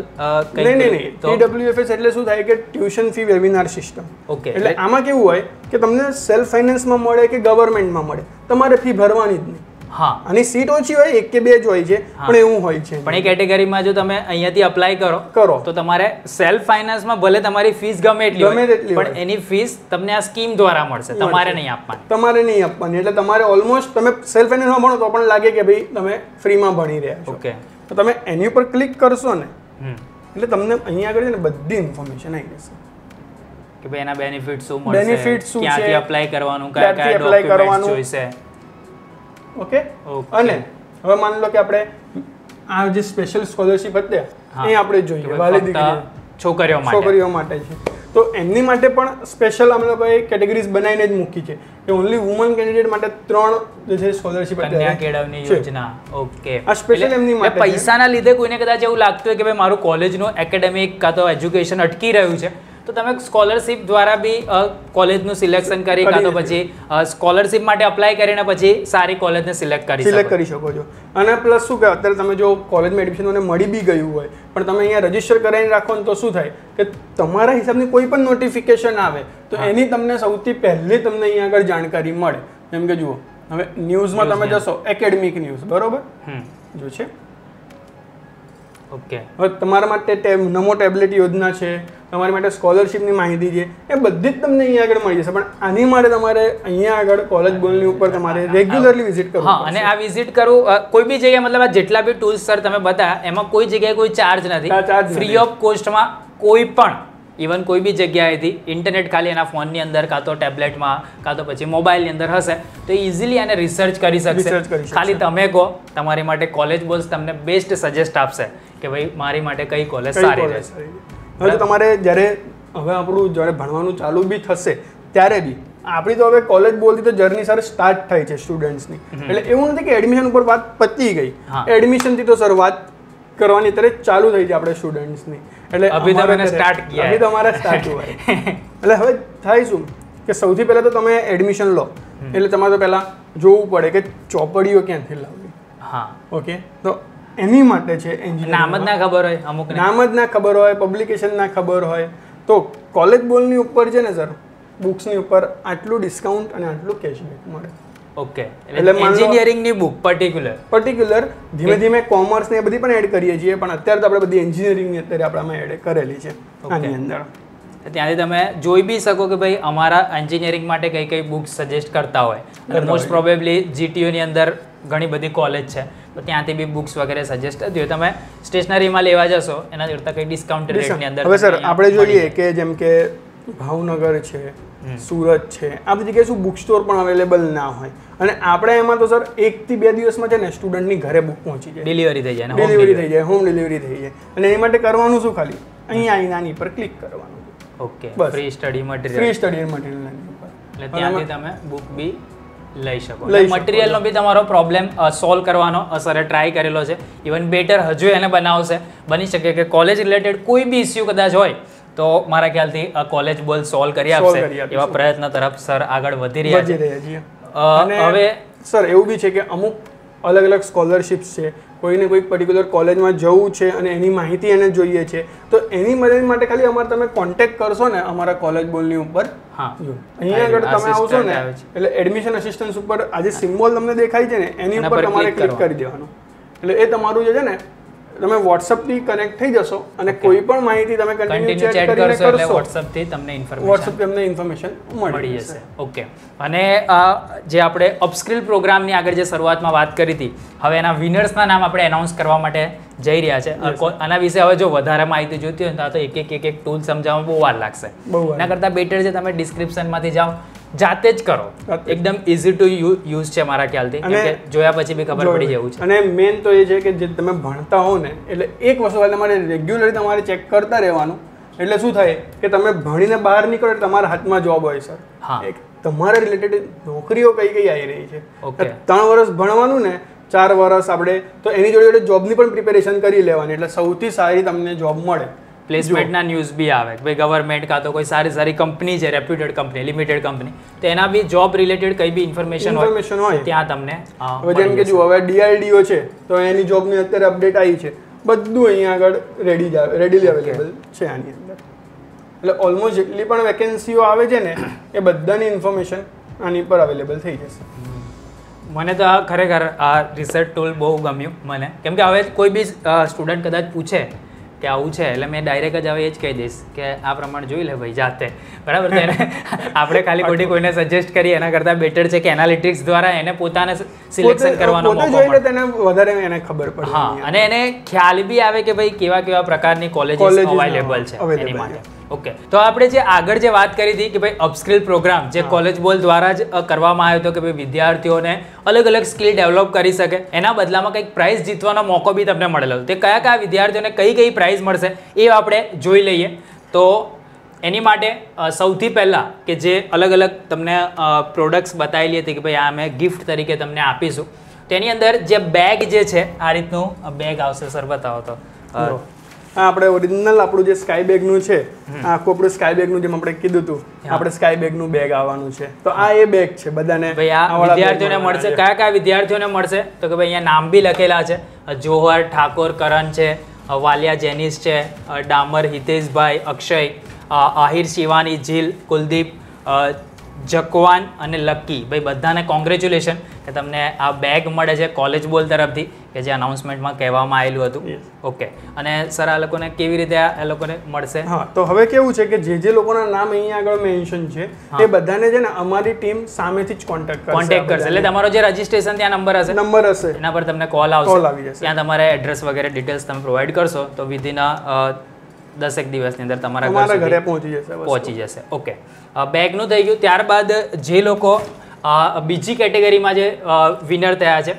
કંઈ નહીં નહીં ટીડબ્લ્યુએફએસ એટલે શું થાય કે tuition fee webinar system. Okay, એટલે આમાં કેવું હોય કે તમને સેલ્ફ ફાઇનાન્સમાં મળે કે ગવર્મેન્ટમાં મળે તમારે ફી ભરવાની જ નહીં. હા, અને સીટ ઓછી હોય એક કે બે જ હોય છે પણ એવું હોય છે. પણ એ કેટેગરીમાં જો તમે અહીંયાથી અપ્લાય કરો કરો તો તમારે સેલ્ફ ફાઇનાન્સમાં ભલે તમારી ફીસ ગમે એટલી ગમે એટલી પણ એની ફીસ તમને આ સ્કીમ દ્વારા મળશે, તમારે નહીં આપવાની તમારે નહીં આપવાની એટલે તમારે ઓલમોસ્ટ તમે સેલ્ફ ફાઇનાન્સમાં ભણો તો પણ લાગે કે ભાઈ તમે ફ્રીમાં ભણી રહ્યા છો. ઓકે, તો તમે એની ઉપર ક્લિક કરશો ને એટલે તમને અહીંયા આગળ છે ને બધી ઇન્ફોર્મેશન આવી જશે કે ભાઈ એના બેનિફિટ શું મળશે, બેનિફિટ શું છે, ક્યાંથી અપ્લાય કરવાનું, કયા કયા ડોક્યુમેન્ટ્સ જોઈશે. ઓકે, અને હવે માની લો કે આપણે આ જે સ્પેશિયલ સ્કોલરશિપ હતી એ આપણે જોઈએ વાલી દીકરી છોકરીઓ માટે છોકરીઓ માટે છે તો એમની માટે પણ સ્પેશિયલ અમે લોકોએ કેટેગરીઝ બનાવીને જ મૂકી છે કે ઓન્લી વુમન કેન્ડિડેટ માટે ત્રણ જે છે સ્કોલરશિપ છે, કન્યા કેળવણી યોજના. ઓકે, આ સ્પેશિયલ એમની માટે. પૈસાના લીધે કોઈને કદાચ એવું લાગતું હોય કે ભાઈ મારું કોલેજનું એકેડેમિક કાં તો એજ્યુકેશન અટકી રહ્યું છે તો તમે સ્કોલરશિપ દ્વારા બી કોલેજનું સિલેક્શન કરી કાં તો પછી સ્કોલરશિપ માટે અપ્લાય કરીને પછી સારી કોલેજને સિલેક્ટ કરી સિલેક્ટ કરી શકો છો. અને પ્લસ શું કે અત્યારે તમે જો કોલેજમાં એડમિશન મને મળી બી ગયું હોય પણ તમે અહીંયા રજીસ્ટર કરાવીને રાખો ને તો શું થાય કે તમારા હિસાબની કોઈ પણ નોટિફિકેશન આવે તો એની તમને સૌથી પહેલી તમને અહીંયા આગળ જાણકારી મળે. જેમ કે જુઓ હવે ન્યૂઝમાં તમે જશો એકેડેમિક ન્યૂઝ બરોબર જો છે. ઓકે, હવે તમારા માટે નમો ટેબ્લેટ યોજના છે, તમારી માટે સ્કોલરશિપની માહિતી છે, એ બધી જ તમને અહીંયા આગળ મળી જશે. પણ આની માટે તમારે અહીંયા આગળ કોલેજ બોલની ઉપર તમારે રેગ્યુલરલી વિઝિટ કરવું. હા, અને આ વિઝિટ કરવું કોઈ બી જગ્યાએ મતલબ આ જેટલા બી ટૂલ્સ સર તમે બતાવ્યા એમાં કોઈ જગ્યાએ કોઈ ચાર્જ નથી, ફ્રી ઓફ કોસ્ટમાં કોઈ પણ ઇવન કોઈ બી જગ્યાએથી ઇન્ટરનેટ ખાલી એના ફોનની અંદર કાં તો ટેબ્લેટમાં કાં તો પછી મોબાઈલની અંદર હશે તો ઇઝીલી આને રિસર્ચ કરી શકશે. ખાલી તમે કહો તમારી માટે કોલેજ બોલ્સ તમને બેસ્ટ સજેસ્ટ આપશે કે ભાઈ મારી માટે કઈ કોલેજ સારી રહેશે. હવે તમારે જ્યારે હવે આપણું જ્યારે ભણવાનું ચાલુ બી થશે ત્યારે બી આપણી તો હવે કોલેજ બોલથી તો જર્ની સર સ્ટાર્ટ થાય છે સ્ટુડન્ટ્સની. એટલે એવું નથી કે એડમિશન ઉપર વાત પતી ગઈ, એડમિશનથી તો સર વાત કરવાની અત્યારે ચાલુ થઈ છે આપણે સ્ટુડન્ટ્સની. એટલે અભી તમારે સ્ટાર્ટ કિયા અભી તમારે સ્ટાર્ટ હોય એટલે હવે થાય શું કે સૌથી પહેલાં તો તમે એડમિશન લો એટલે તમારે તો પહેલાં જોવું પડે કે ચોપડીઓ ક્યાંથી લાવવી. હા, ઓકે, તો એની માટે છે એન્જિનિયર નામ જ ના ખબર હોય, અમુક નામ જ ના ખબર હોય, પબ્લિકેશન ના ખબર હોય તો કોલેજ બોલની ઉપર છે ને સર બુક્સની ઉપર આટલું ડિસ્કાઉન્ટ અને આટલું કેશબેક મળે. ઓકે, એટલે એન્જિનિયરિંગની બુક પર્ટિક્યુલર પર્ટિક્યુલર ધીમે ધીમે કોમર્સને એ બધી પણ એડ કરીએ છીએ પણ અત્યારે તો આપણે બધી એન્જિનિયરિંગની અત્યારે આપણામાં એડ કરેલી છે આની અંદર. ત્યાંથી તમે જોઈ બી શકો કે ભાઈ અમારા એન્જિનિયરિંગ માટે કઈ કઈ બુક્સ સજેસ્ટ કરતા હોય અને મોસ્ટ પ્રોબેબલી જીટીયુની અંદર ઘણી બધી કોલેજ છે તો ત્યાંથી બી બુક્સ વગેરે સજેસ્ટ થતી હોય. તમે સ્ટેશનરીમાં લેવા જશો એના કરતાં કંઈ ડિસ્કાઉન્ટ રેટની અંદર. હવે સર આપણે જોઈએ કે જેમ કે ભાવનગર છે, સુરત છે, આ બધી જગ્યાએ શું બુક સ્ટોર પણ અવેલેબલ ના હોય અને આપણે એમાં તો સર એકથી બે દિવસમાં છે ને સ્ટુડન્ટની ઘરે બુક પહોંચી જાય, ડિલિવરી થઈ જાય, ડિલિવરી થઈ જાય, હોમ ડિલિવરી થઈ જાય. અને એ માટે કરવાનું શું ખાલી અહીં આવીને આની પર ક્લિક કરવાનું. Okay, free study material free study material એટલે ત્યાંથી તમે બુક બી લઈ શકો. મટીરિયલનો બી તમારો પ્રોબ્લેમ સોલ્વ કરવાનો અસરે ટ્રાય કરેલો છે, ઇવન બેટર હજુ એને બનાવશે. બની શકે કે કોલેજ રિલેટેડ કોઈ બી ઇસ્યુ કદાચ હોય તો મારા ખ્યાલથી કોલેજ બોલ સોલ્વ કરી આપશે એવા પ્રયત્ન તરફ સર આગળ વધી રહ્યા છે. હવે સર એવું બી છે કે અમુક અલગ અલગ સ્કોલરશિપ્સ છે, કોઈને કોઈ પર્ટિક્યુલર કોલેજમાં જવું છે અને એની માહિતી એને જોઈએ છે તો એની મદદ માટે ખાલી અમારે તમે કોન્ટેક્ટ કરશો ને અમારા કોલેજ બોલની ઉપર. હા, અહીંયા આગળ તમે આવશો ને એટલે એડમિશન અસિસ્ટન્સ ઉપર આજે સિમ્બોલ તમને દેખાય છે ને એની ઉપર તમારે ક્લિક કરી દેવાનું એટલે એ તમારું જે છે ને તમે WhatsApp થી કનેક્ટ થઈ જશો અને કોઈ પણ માહિતી તમે કન્ટિન્યુ ચેક કરી શકો એટલે WhatsApp થી તમને ઇન્ફોર્મેશન WhatsApp થી તમને ઇન્ફોર્મેશન મળી જશે. ઓકે, અને જે આપણે અપસ્કિલ પ્રોગ્રામની આગળ જે શરૂઆતમાં વાત કરી હતી, હવે એના વિનર્સના નામ આપણે એનાઉન્સ કરવા માટે જઈ રહ્યા છે. આના વિશે હવે જો વધારે માહિતી જોઈતી હોય તો એક એક એક એક ટૂલ સમજાવવામાં બહુ વાર લાગશે. એના કરતાં બેટર છે તમે ડિસ્ક્રિપ્શનમાંથી જાઓ, જાતે જ કરો. એકદમ ઇઝી ટુ યુઝ છે મારા ખ્યાલથી, કે જોયા પછી બી ખબર પડી જવું છે. અને મેઇન તો એ છે કે જે તમે ભણતા હો ને, એટલે એક વસ્તુ તમારે રેગ્યુલરલી તમારે ચેક કરતા રહેવાનું. એટલે શું થાય કે તમે ભણીને બહાર નીકળો એટલે તમારા હાથમાં જોબ હોય સર. હા, તમારા રિલેટેડ નોકરીઓ કઈ કઈ આવી રહી છે. ત્રણ વર્ષ ભણવાનું ને ચાર વર્ષ આપણે તો એની જોડે જોડે જોબની પણ પ્રિપેરેશન કરી લેવાની, એટલે સૌથી સારી તમને જોબ મળે. પ્લેસમેન્ટના ન્યૂઝ બી આવે કે ભાઈ ગવર્મેન્ટ કાં તો કોઈ સારી સારી કંપની છે, રેપ્યુટેડ કંપની, લિમિટેડ કંપની, તો એના બી જોબ રિલેટેડ કંઈ બી ઇન્ફોર્મેશન ઇન્ફોર્મેશન હોય ત્યાં તમને. હવે જેમ કે જુઓ, હવે ડીઆરડીઓ છે તો એની જોબની અત્યારે અપડેટ આવી છે, બધું અહીંયા આગળ રેડી જ આવે, રેડીલી અવેલેબલ છે આની અંદર. એટલે ઓલમોસ્ટ જેટલી પણ વેકેન્સીઓ આવે છે ને એ બધાની ઇન્ફોર્મેશન આની પર અવેલેબલ થઈ જશે. મને તો આ ખરેખર આ રિસર્ચ ટૂલ બહુ ગમ્યું મને, કેમ કે હવે કોઈ બી સ્ટુડન્ટ કદાચ પૂછે કે આવું છે એટલે મેં ડાયરેક્ટ જ હવે એ જ કહી દઈશ કે આ પ્રમાણે જોઈ લે ભાઈ જાતે, બરાબર છે. આપણે ખાલી ખોટી કોઈને સજેસ્ટ કરીએ એના કરતાં બેટર છે કે એનાલિટિક્સ દ્વારા એને પોતાને સિલેક્શન કરવાનો મોકો મળે, તેને વધારે એને ખબર પડે. હા, અને એને ખ્યાલ બી આવે કે ભાઈ કેવા કેવા પ્રકારની કોલેજીસ અવેલેબલ છે એની માટે. ઓકે, તો આપણે જે આગળ જે વાત કરી હતી કે ભાઈ અપસ્કિલ પ્રોગ્રામ જે કોલેજ બોલ દ્વારા જ કરવામાં આવ્યો હતો કે ભાઈ વિદ્યાર્થીઓને અલગ અલગ સ્કિલ ડેવલપ કરી શકે, એના બદલામાં કંઈક પ્રાઇઝ જીતવાનો મોકો બી તમને મળેલો. તે કયા કયા વિદ્યાર્થીઓને કઈ કઈ પ્રાઇઝ મળશે એ આપણે જોઈ લઈએ. તો એની માટે સૌથી પહેલાં કે જે અલગ અલગ તમને પ્રોડક્ટ્સ બતાવેલી હતી કે ભાઈ આ અમે ગિફ્ટ તરીકે તમને આપીશું, તેની અંદર જે બેગ જે છે આ રીતનું બેગ આવશે. સર બતાવો તો. આપણે ઓરિજિનલ આપણું જે સ્કાય બેગનું છે, આખું આપણું સ્કાય બેગનું જેમ આપણે કીધું હતું, આપણે સ્કાય બેગનું બેગ આવવાનું છે. તો આ એ બેગ છે બધાને વિદ્યાર્થીઓને મળશે. કયા કયા વિદ્યાર્થીઓને મળશે તો કે ભાઈ અહીંયા નામ બી લખેલા છે, જોહર, ઠાકોર, કરણ છે, વાલિયા જેનિસ છે, ડામર, હિતેશભાઈ, અક્ષય, આહિર, શિવાની, જીલ, કુલદીપ, જકવાન અને લકી. ભાઈ બધાને કોંગ્રેચ્યુલેશન કે તમને આ બેગ મળે છે કોલેજ બોલ તરફથી, કે જે અનાઉન્સમેન્ટમાં કહેવામાં આવેલું હતું. ઓકે, અને સર આ લોકોને કેવી રીતે આ લોકોને મળશે? હા, તો હવે કેવું છે કે જે જે લોકોના નામ અહીંયા આગળ મેન્શન છે તે બધાને છે ને અમારી ટીમ સામેથી જ કોન્ટેક્ટ કોન્ટેક્ટ કરશે. એટલે તમારો જે રજિસ્ટ્રેશન ત્યાં નંબર હશે નંબર હશે એના પર તમને કોલ આવશે, ત્યાં તમારે એડ્રેસ વગેરે ડિટેલ્સ તમે પ્રોવાઈડ કરશો તો વિધિન દસેક દિવસની અંદર તમારા ઘરે પહોંચી જશે પહોંચી જશે ઓકે, બેગનું થઈ ગયું. ત્યારબાદ જે લોકો બીજી કેટેગરીમાં જે વિનર થયા છે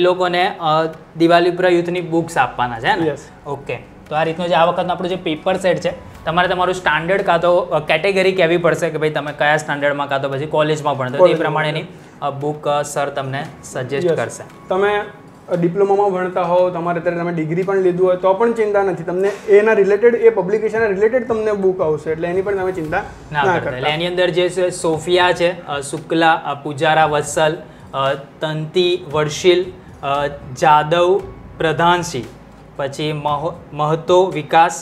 એ લોકોને દિવાળી પર યુથની બુક્સ આપવાના છે ને. ઓકે, તો આ રીતનો જે આ વખતનો આપણો જે પેપર સેટ છે, તમારે તમારું સ્ટાન્ડર્ડ કાં તો કેટેગરી કહેવી પડશે કે ભાઈ તમે કયા સ્ટાન્ડર્ડમાં કાં તો પછી કોલેજમાં ભણતો એ પ્રમાણેની બુક સર તમને સજેસ્ટ કરશે. તમે ડિપ્લોમામાં ભણતા હો, તમારે અત્યારે તમે ડિગ્રી પણ લીધું હોય તો પણ ચિંતા નથી, તમને એના રિલેટેડ એ પબ્લિકેશનના રિલેટેડ તમને બુક આવશે, એટલે એની પણ તમે ચિંતા ના કરતા. એટલે એની અંદર જે છે સોફિયા છે, શુક્લા, પૂજારા, વત્સલ, તંતી, વર્ષિલ, જાદવ, પ્રધાનસિંહ, પછી મહતો, વિકાસ,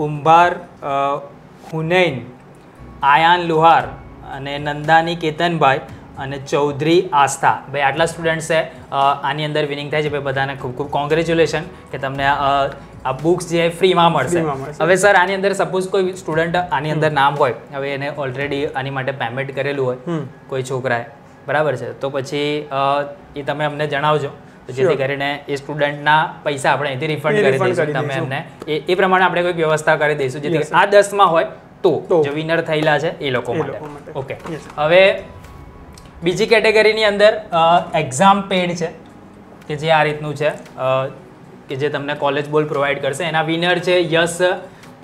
કુંભાર, હુનૈન, આયાન લુહાર અને નંદાની કેતનભાઈ અને ચૌધરી આસ્થા. ભાઈ આટલા સ્ટુડન્ટ્સે આની અંદર વિનિંગ થાય છે. ભાઈ બધાને ખૂબ ખૂબ કોંગ્રેચ્યુલેશન કે તમને આ બુક્સ જે ફ્રીમાં મળશે. હવે સર આની અંદર સપોઝ કોઈ સ્ટુડન્ટ આની અંદર નામ હોય, હવે એને ઓલરેડી આની માટે પેમેન્ટ કરેલું હોય કોઈ છોકરાએ, બરાબર છે, તો પછી એ તમે અમને જણાવજો, જેથી કરીને એ સ્ટુડન્ટના પૈસા આપણે અહીંથી રિફંડ કરી દઈશું. તમે એમને એ પ્રમાણે આપણે કોઈક વ્યવસ્થા કરી દઈશું જેથી આ દસમાં હોય તો જે વિનર થયેલા છે એ લોકો માટે. ઓકે, હવે બીજી કેટેગરીની અંદર એક્ઝામ પેડ છે કે જે આ રીતનું છે કે જે તમને કોલેજ બોલ પ્રોવાઈડ કરશે. એના વિનર છે યશ,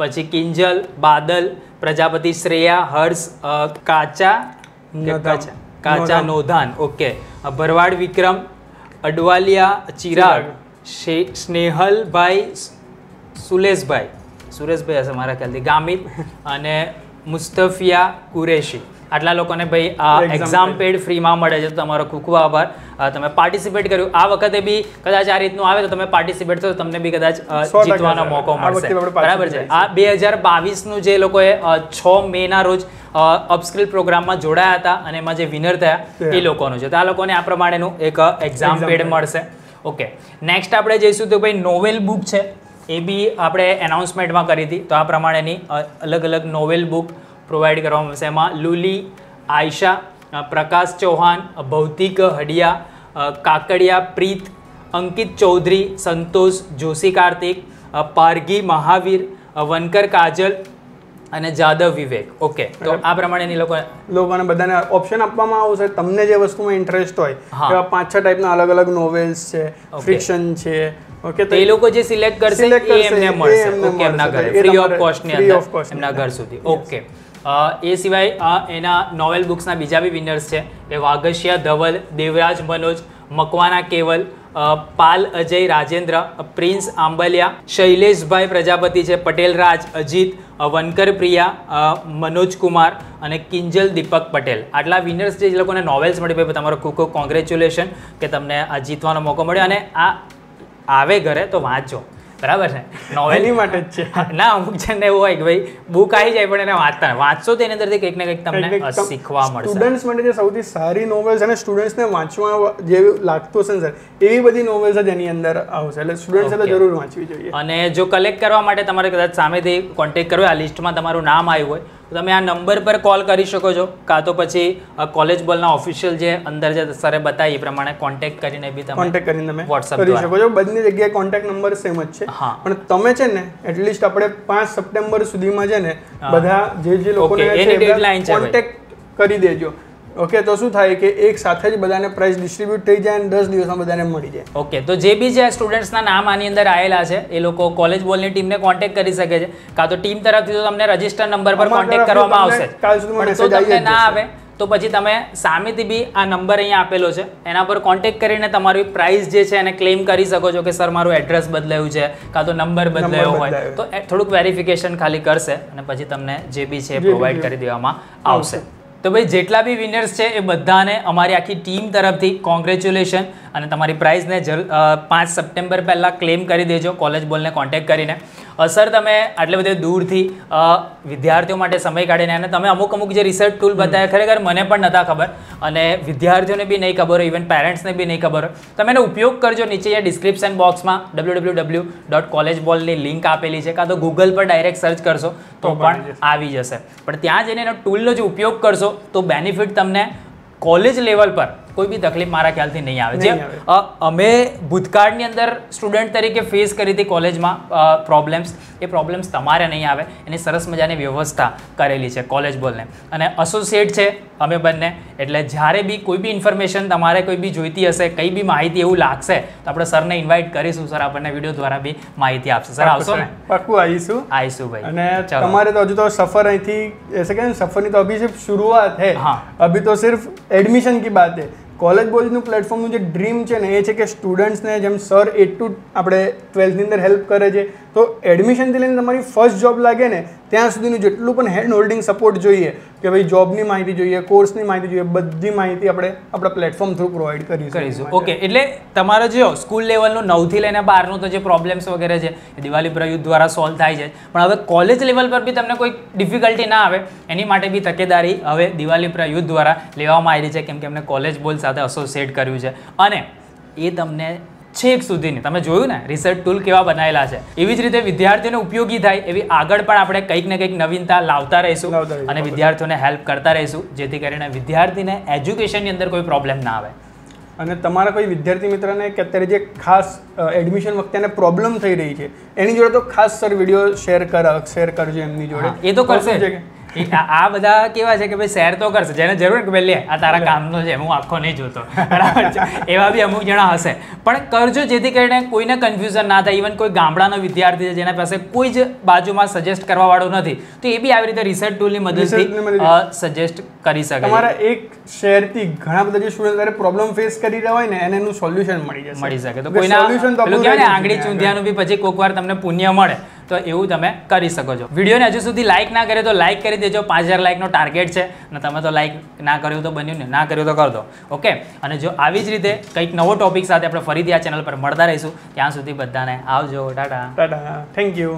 પછી કિંજલ, બાદલ, પ્રજાપતિ, શ્રેયા, હર્ષ, કાચા કાચા નોધાન, ઓકે, ભરવાડ વિક્રમ, અડવાલિયા ચિરાગ, સ્નેહલભાઈ, સુલેશભાઈ સુરેશભાઈ હશે મારા ખ્યાલથી, ગામિત અને મુસ્તફિયા કુરેશી. આટલા લોકોને ભાઈ આ એક્ઝામ પેડ ફ્રીમાં મળે છે. તો તમારો ખૂબ ખૂબ આભાર, તમે પાર્ટિસિપેટ કર્યું. આ વખતે બી કદાચ આ રીતનું આવે તો તમે પાર્ટિસિપેટ થશો, તમને બી કદાચ જીતવાનો મોકો મળશે, બરાબર છે. આ બે હજાર બાવીસનું જે લોકોએ છ મેના રોજ અપસ્કિલ પ્રોગ્રામમાં જોડાયા હતા અને એમાં જે વિનર થયા એ લોકોનું છે. તો આ લોકોને આ પ્રમાણેનું એક એક્ઝામ પેડ મળશે. ओके नेक्स्ट आप जईशू तो भाई नॉवेल बुक है ए बी आप एनाउंसमेंट में करी थी तो आ प्रमाणे अलग अलग नॉवेल बुक प्रोवाइड करवामां लूली आयशा प्रकाश चौहान भौतिक हडिया काकड़िया प्रीत अंकित चौधरी संतोष जोशी कार्तिक पारगी महावीर वनकर काजल અને જાદવ વિવેક ઓકે તો આ પ્રમાણેની લોકો લોકોને બધાને ઓપ્શન આપવામાં આવશે તમને જે વસ્તુમાં ઇન્ટરેસ્ટ હોય કે પાંચ છ ટાઈપના અલગ અલગ નોવેલ્સ છે ફિક્શન છે ઓકે તો એ લોકો જે સિલેક્ટ કરશે એ એમને મળશે ઓકે એમના ઘરે ફ્રી ઓફ કોસ્ટની અંદર એમના ઘર સુધી ઓકે એ સિવાય એના નોવેલ બુક્સના બીજા બી વિનર્સ છે કે વાગશિયા ધવલ દેવરાજ મનોજ મકવાના કેવલ પાલ અજય રાજેન્દ્ર પ્રિન્સ આંબલિયા શૈલેષભાઈ પ્રજાપતિ છે પટેલ રાજ અજીત वनकर प्रिया मनोज कुमार और किंजल दीपक पटेल आटला विनर्स जे लोकोने नॉवेल्स मळी भाई तमारो खूब खूब कॉन्ग्रेच्युलेशन के तमने आ जीतवानो मौको मळ्यो अने आ आवे घरे तो वाँचो बराबर है नॉवेल माटे ज छे ना अमुक जने एवुं होय के भाई बुक आई जाए पण एने वांचता नहीं वाँचो तो एनी अंदरथी कंईक ने कंईक तमने शीखवा मळशे स्टूडेंट्स माटे जे सौथी सारी नॉवेल्स अने स्टूडेंट्स ने वाँचवा जेवी लागतो छे सर एवी बधी नॉवेल्स ज एनी अंदर आवशे एटले स्टूडेंट्स ए तो जरूर वाँचवी जोईए अने जो कलेक्ट करवा माटे तमारे कदाच सामेथी कॉन्टेक्ट करो आ लिस्ट में तमारुं नाम आव्युं होय तो तमे आ नंबर पर कॉल करी शको छो का तो पछी कॉलेज बलना ऑफिशियल जे अंदर जे सरे बताई प्रमाणे कॉन्टेक्ट करीने बी तमे कॉन्टेक्ट करीने तमे व्हाट्सएप करी शको छो बधनी जग्याए कॉन्टेक्ट नंबर सेम ज छे पण तमे छे ने एटलीस्ट आपणे पांच सप्टेम्बर सुधीमां छे ने बधा जे जे लोकोने एनी डेडलाइन छे कॉन्टेक्ट करी देजो ओके तो शू थाय के एक साथ ज बधाने प्राइस डिस्ट्रीब्यूट थी जाए दस दिवस में बधाने मळी जाए ओके तो जे भी जे स्टूडेंट्स ना नाम आनी अंदर आएला है ए लोको कॉलेज बॉल नी टीम ने कॉन्टेक्ट करी सके छे का तो टीम तरफ थी तो तमने रजिस्टर नंबर पर कॉन्टेक्ट करवामां आवशे काल सुधी मेसेज आई जशे ना आवे तो पछी तमे सामेथी बी आ नंबर अहींया आपेलो छे एना पर कॉन्टेक्ट करीने तमारी प्राइस जे छे एने क्लेम करी सको छो के सर मारू एड्रेस बदलायुं छे का तो नंबर बदलायो होय तो थोडुंक वेरिफिकेशन खाली करशे अने पछी तमने जे बी छे प्रोवाइड करी देवामां आवशे तो भाई जेटला भी विनर्स है बधाने अमारी आखी टीम तरफ थी कॉन्ग्रेच्युलेशन अने तमारी प्राइज ने जल पांच सप्टेम्बर पहला क्लेम करी देजो कॉलेज बॉल ने कॉन्टेक्ट करीने सर तमे आटले बधे दूर थी विद्यार्थियों माटे समय काढीने अने तमे अमुक अमुक जे रिसर्च टूल बताया खरेखर मने पण नता खबर अने विद्यार्थियों बी नहीं खबर हो इवन पेरेंट्स ने बी नहीं खबर हो तमे एनो उपयोग करजो नीचे डिस्क्रिप्शन बॉक्स में W W W dot college ball नी लिंक आपेली है का तो गूगल पर डायरेक्ट सर्च करशो तो पण आवी जशे पण त्यां जईने एनो टूलनो जो उपयोग करशो तो बेनिफिट तमने कॉलेज लेवल पर कोई भी तकलीफ मारा ख्याल थी नहीं आवे जेम अमे भूतकाळनी अंदर स्टूडेंट तरीके फेस करी थी कॉलेज में प्रॉब्लम्स ए प्रॉब्लम्स तमारे नहीं आवे एनी सरस मजाने व्यवस्था करेली छे कॉलेज बोलने अने एसोसिएट छे अमे बने एटले ज्यारे बी कोई भी इन्फॉर्मेशन तमारे कोई बी जोईती हशे कई बी माहिती एवुं लागशे तो आपणे सरने इन्वाइट करीशुं सर आपणे विडियो द्वारा बी माहिती आपशे सर आवशो ने पाक्कु आवीशुं आवीशुं भाई अने तमारे तो हजू तो सफर अहींथी एसे कहेने सफरनी तो अभी सिर्फ शुरुआत है अभी तो सिर्फ एडमिशन की बात है कॉलेज बॉल्सનું પ્લેટફોર્મનું જે ડ્રીમ છે ને એ છે કે સ્ટુડન્ટ્સને જેમ સર એટ ટુ આપણે ટ્વેલ્થની અંદર હેલ્પ કરે છે તો એડમિશનથી લઈને તમારી ફર્સ્ટ જોબ લાગે ને ત્યાં સુધીનું જેટલું પણ હેન્ડ હોલ્ડિંગ સપોર્ટ જોઈએ કે ભાઈ જોબની માહિતી જોઈએ કોર્સની માહિતી જોઈએ બધી માહિતી આપણે આપણા પ્લેટફોર્મ થ્રુ પ્રોવાઈડ કરી કરીશું ઓકે એટલે તમારો જે સ્કૂલ લેવલનું નવથી લઈને બારનું તો જે પ્રોબ્લેમ્સ વગેરે છે એ દિવાળી પ્રયુક્ત દ્વારા સોલ્વ થાય છે પણ હવે કોલેજ લેવલ પર બી તમને કોઈ ડિફિકલ્ટી ના આવે એની માટે બી તકેદારી હવે દિવાળી પ્રયુક્ત દ્વારા લેવામાં આવી છે કેમ કે એમને કોલેજ બોલ સાથે એસોસિએટ કર્યું છે અને એ તમને છેક સુધીની તમે જોયું ને રિસર્ચ ટૂલ કેવા બનાવેલા છે એવી જ રીતે વિદ્યાર્થીઓને ઉપયોગી થાય એવી આગળ પણ આપણે કંઈક ને કંઈક નવીનતા લાવતા રહીશું અને વિદ્યાર્થીઓને હેલ્પ કરતા રહીશું જેથી કરીને વિદ્યાર્થીને એજ્યુકેશનની અંદર કોઈ પ્રોબ્લેમ ના આવે અને તમારા કોઈ વિદ્યાર્થી મિત્રને કે અત્યારે જે ખાસ એડમિશન વખતે એને પ્રોબ્લેમ થઈ રહી છે એની જોડે તો ખાસ સર વિડીયો શેર કર શેર કરજો એમની જોડે એ તો કરશે आ बधा केवा छे के भाई शेर तो करशे जेने जरूर के भाई ले आ तारा कामनो छे हूँ आँखो नहीं जोतो बराबर छे एवा भी अमुक जणा हशे पण करजो जेथी करीने कोईने कन्फ्यूजन ना थाय इवन कोई गामडानो विद्यार्थी छे जेना पासे कोई ज बाजुमां सजेस्ट करवा वाळो नथी तो ए बी आवी रीते रिसर्च टूलनी मददथी सजेस्ट करी शके तमारा एक शेरथी घणा बधा जे स्टुडंट प्रोब्लम फेस करी रह्या होय ने एनुं सोल्यूशन मळी जशे मळी शके तो कोईना लोको कहेने आंगडी चूंधियानुं बी पछी कोकवार तमने पुण्य मळे तो एवं तब कर सको विडियो ने हजू सुधी लाइक ना करे तो लाइक कर देजो पांच हज़ार लाइक नो टार्गेट है ना तब तो लाइक ना करू तो बन्यू ने ना करू तो कर दो ओके और जो आ रीते कई नवो टॉपिक साथ आप फरी आ चैनल पर मळता रहीशुं त्यां सुधी बधाने आवजो टाटा टाटा थैंक यू।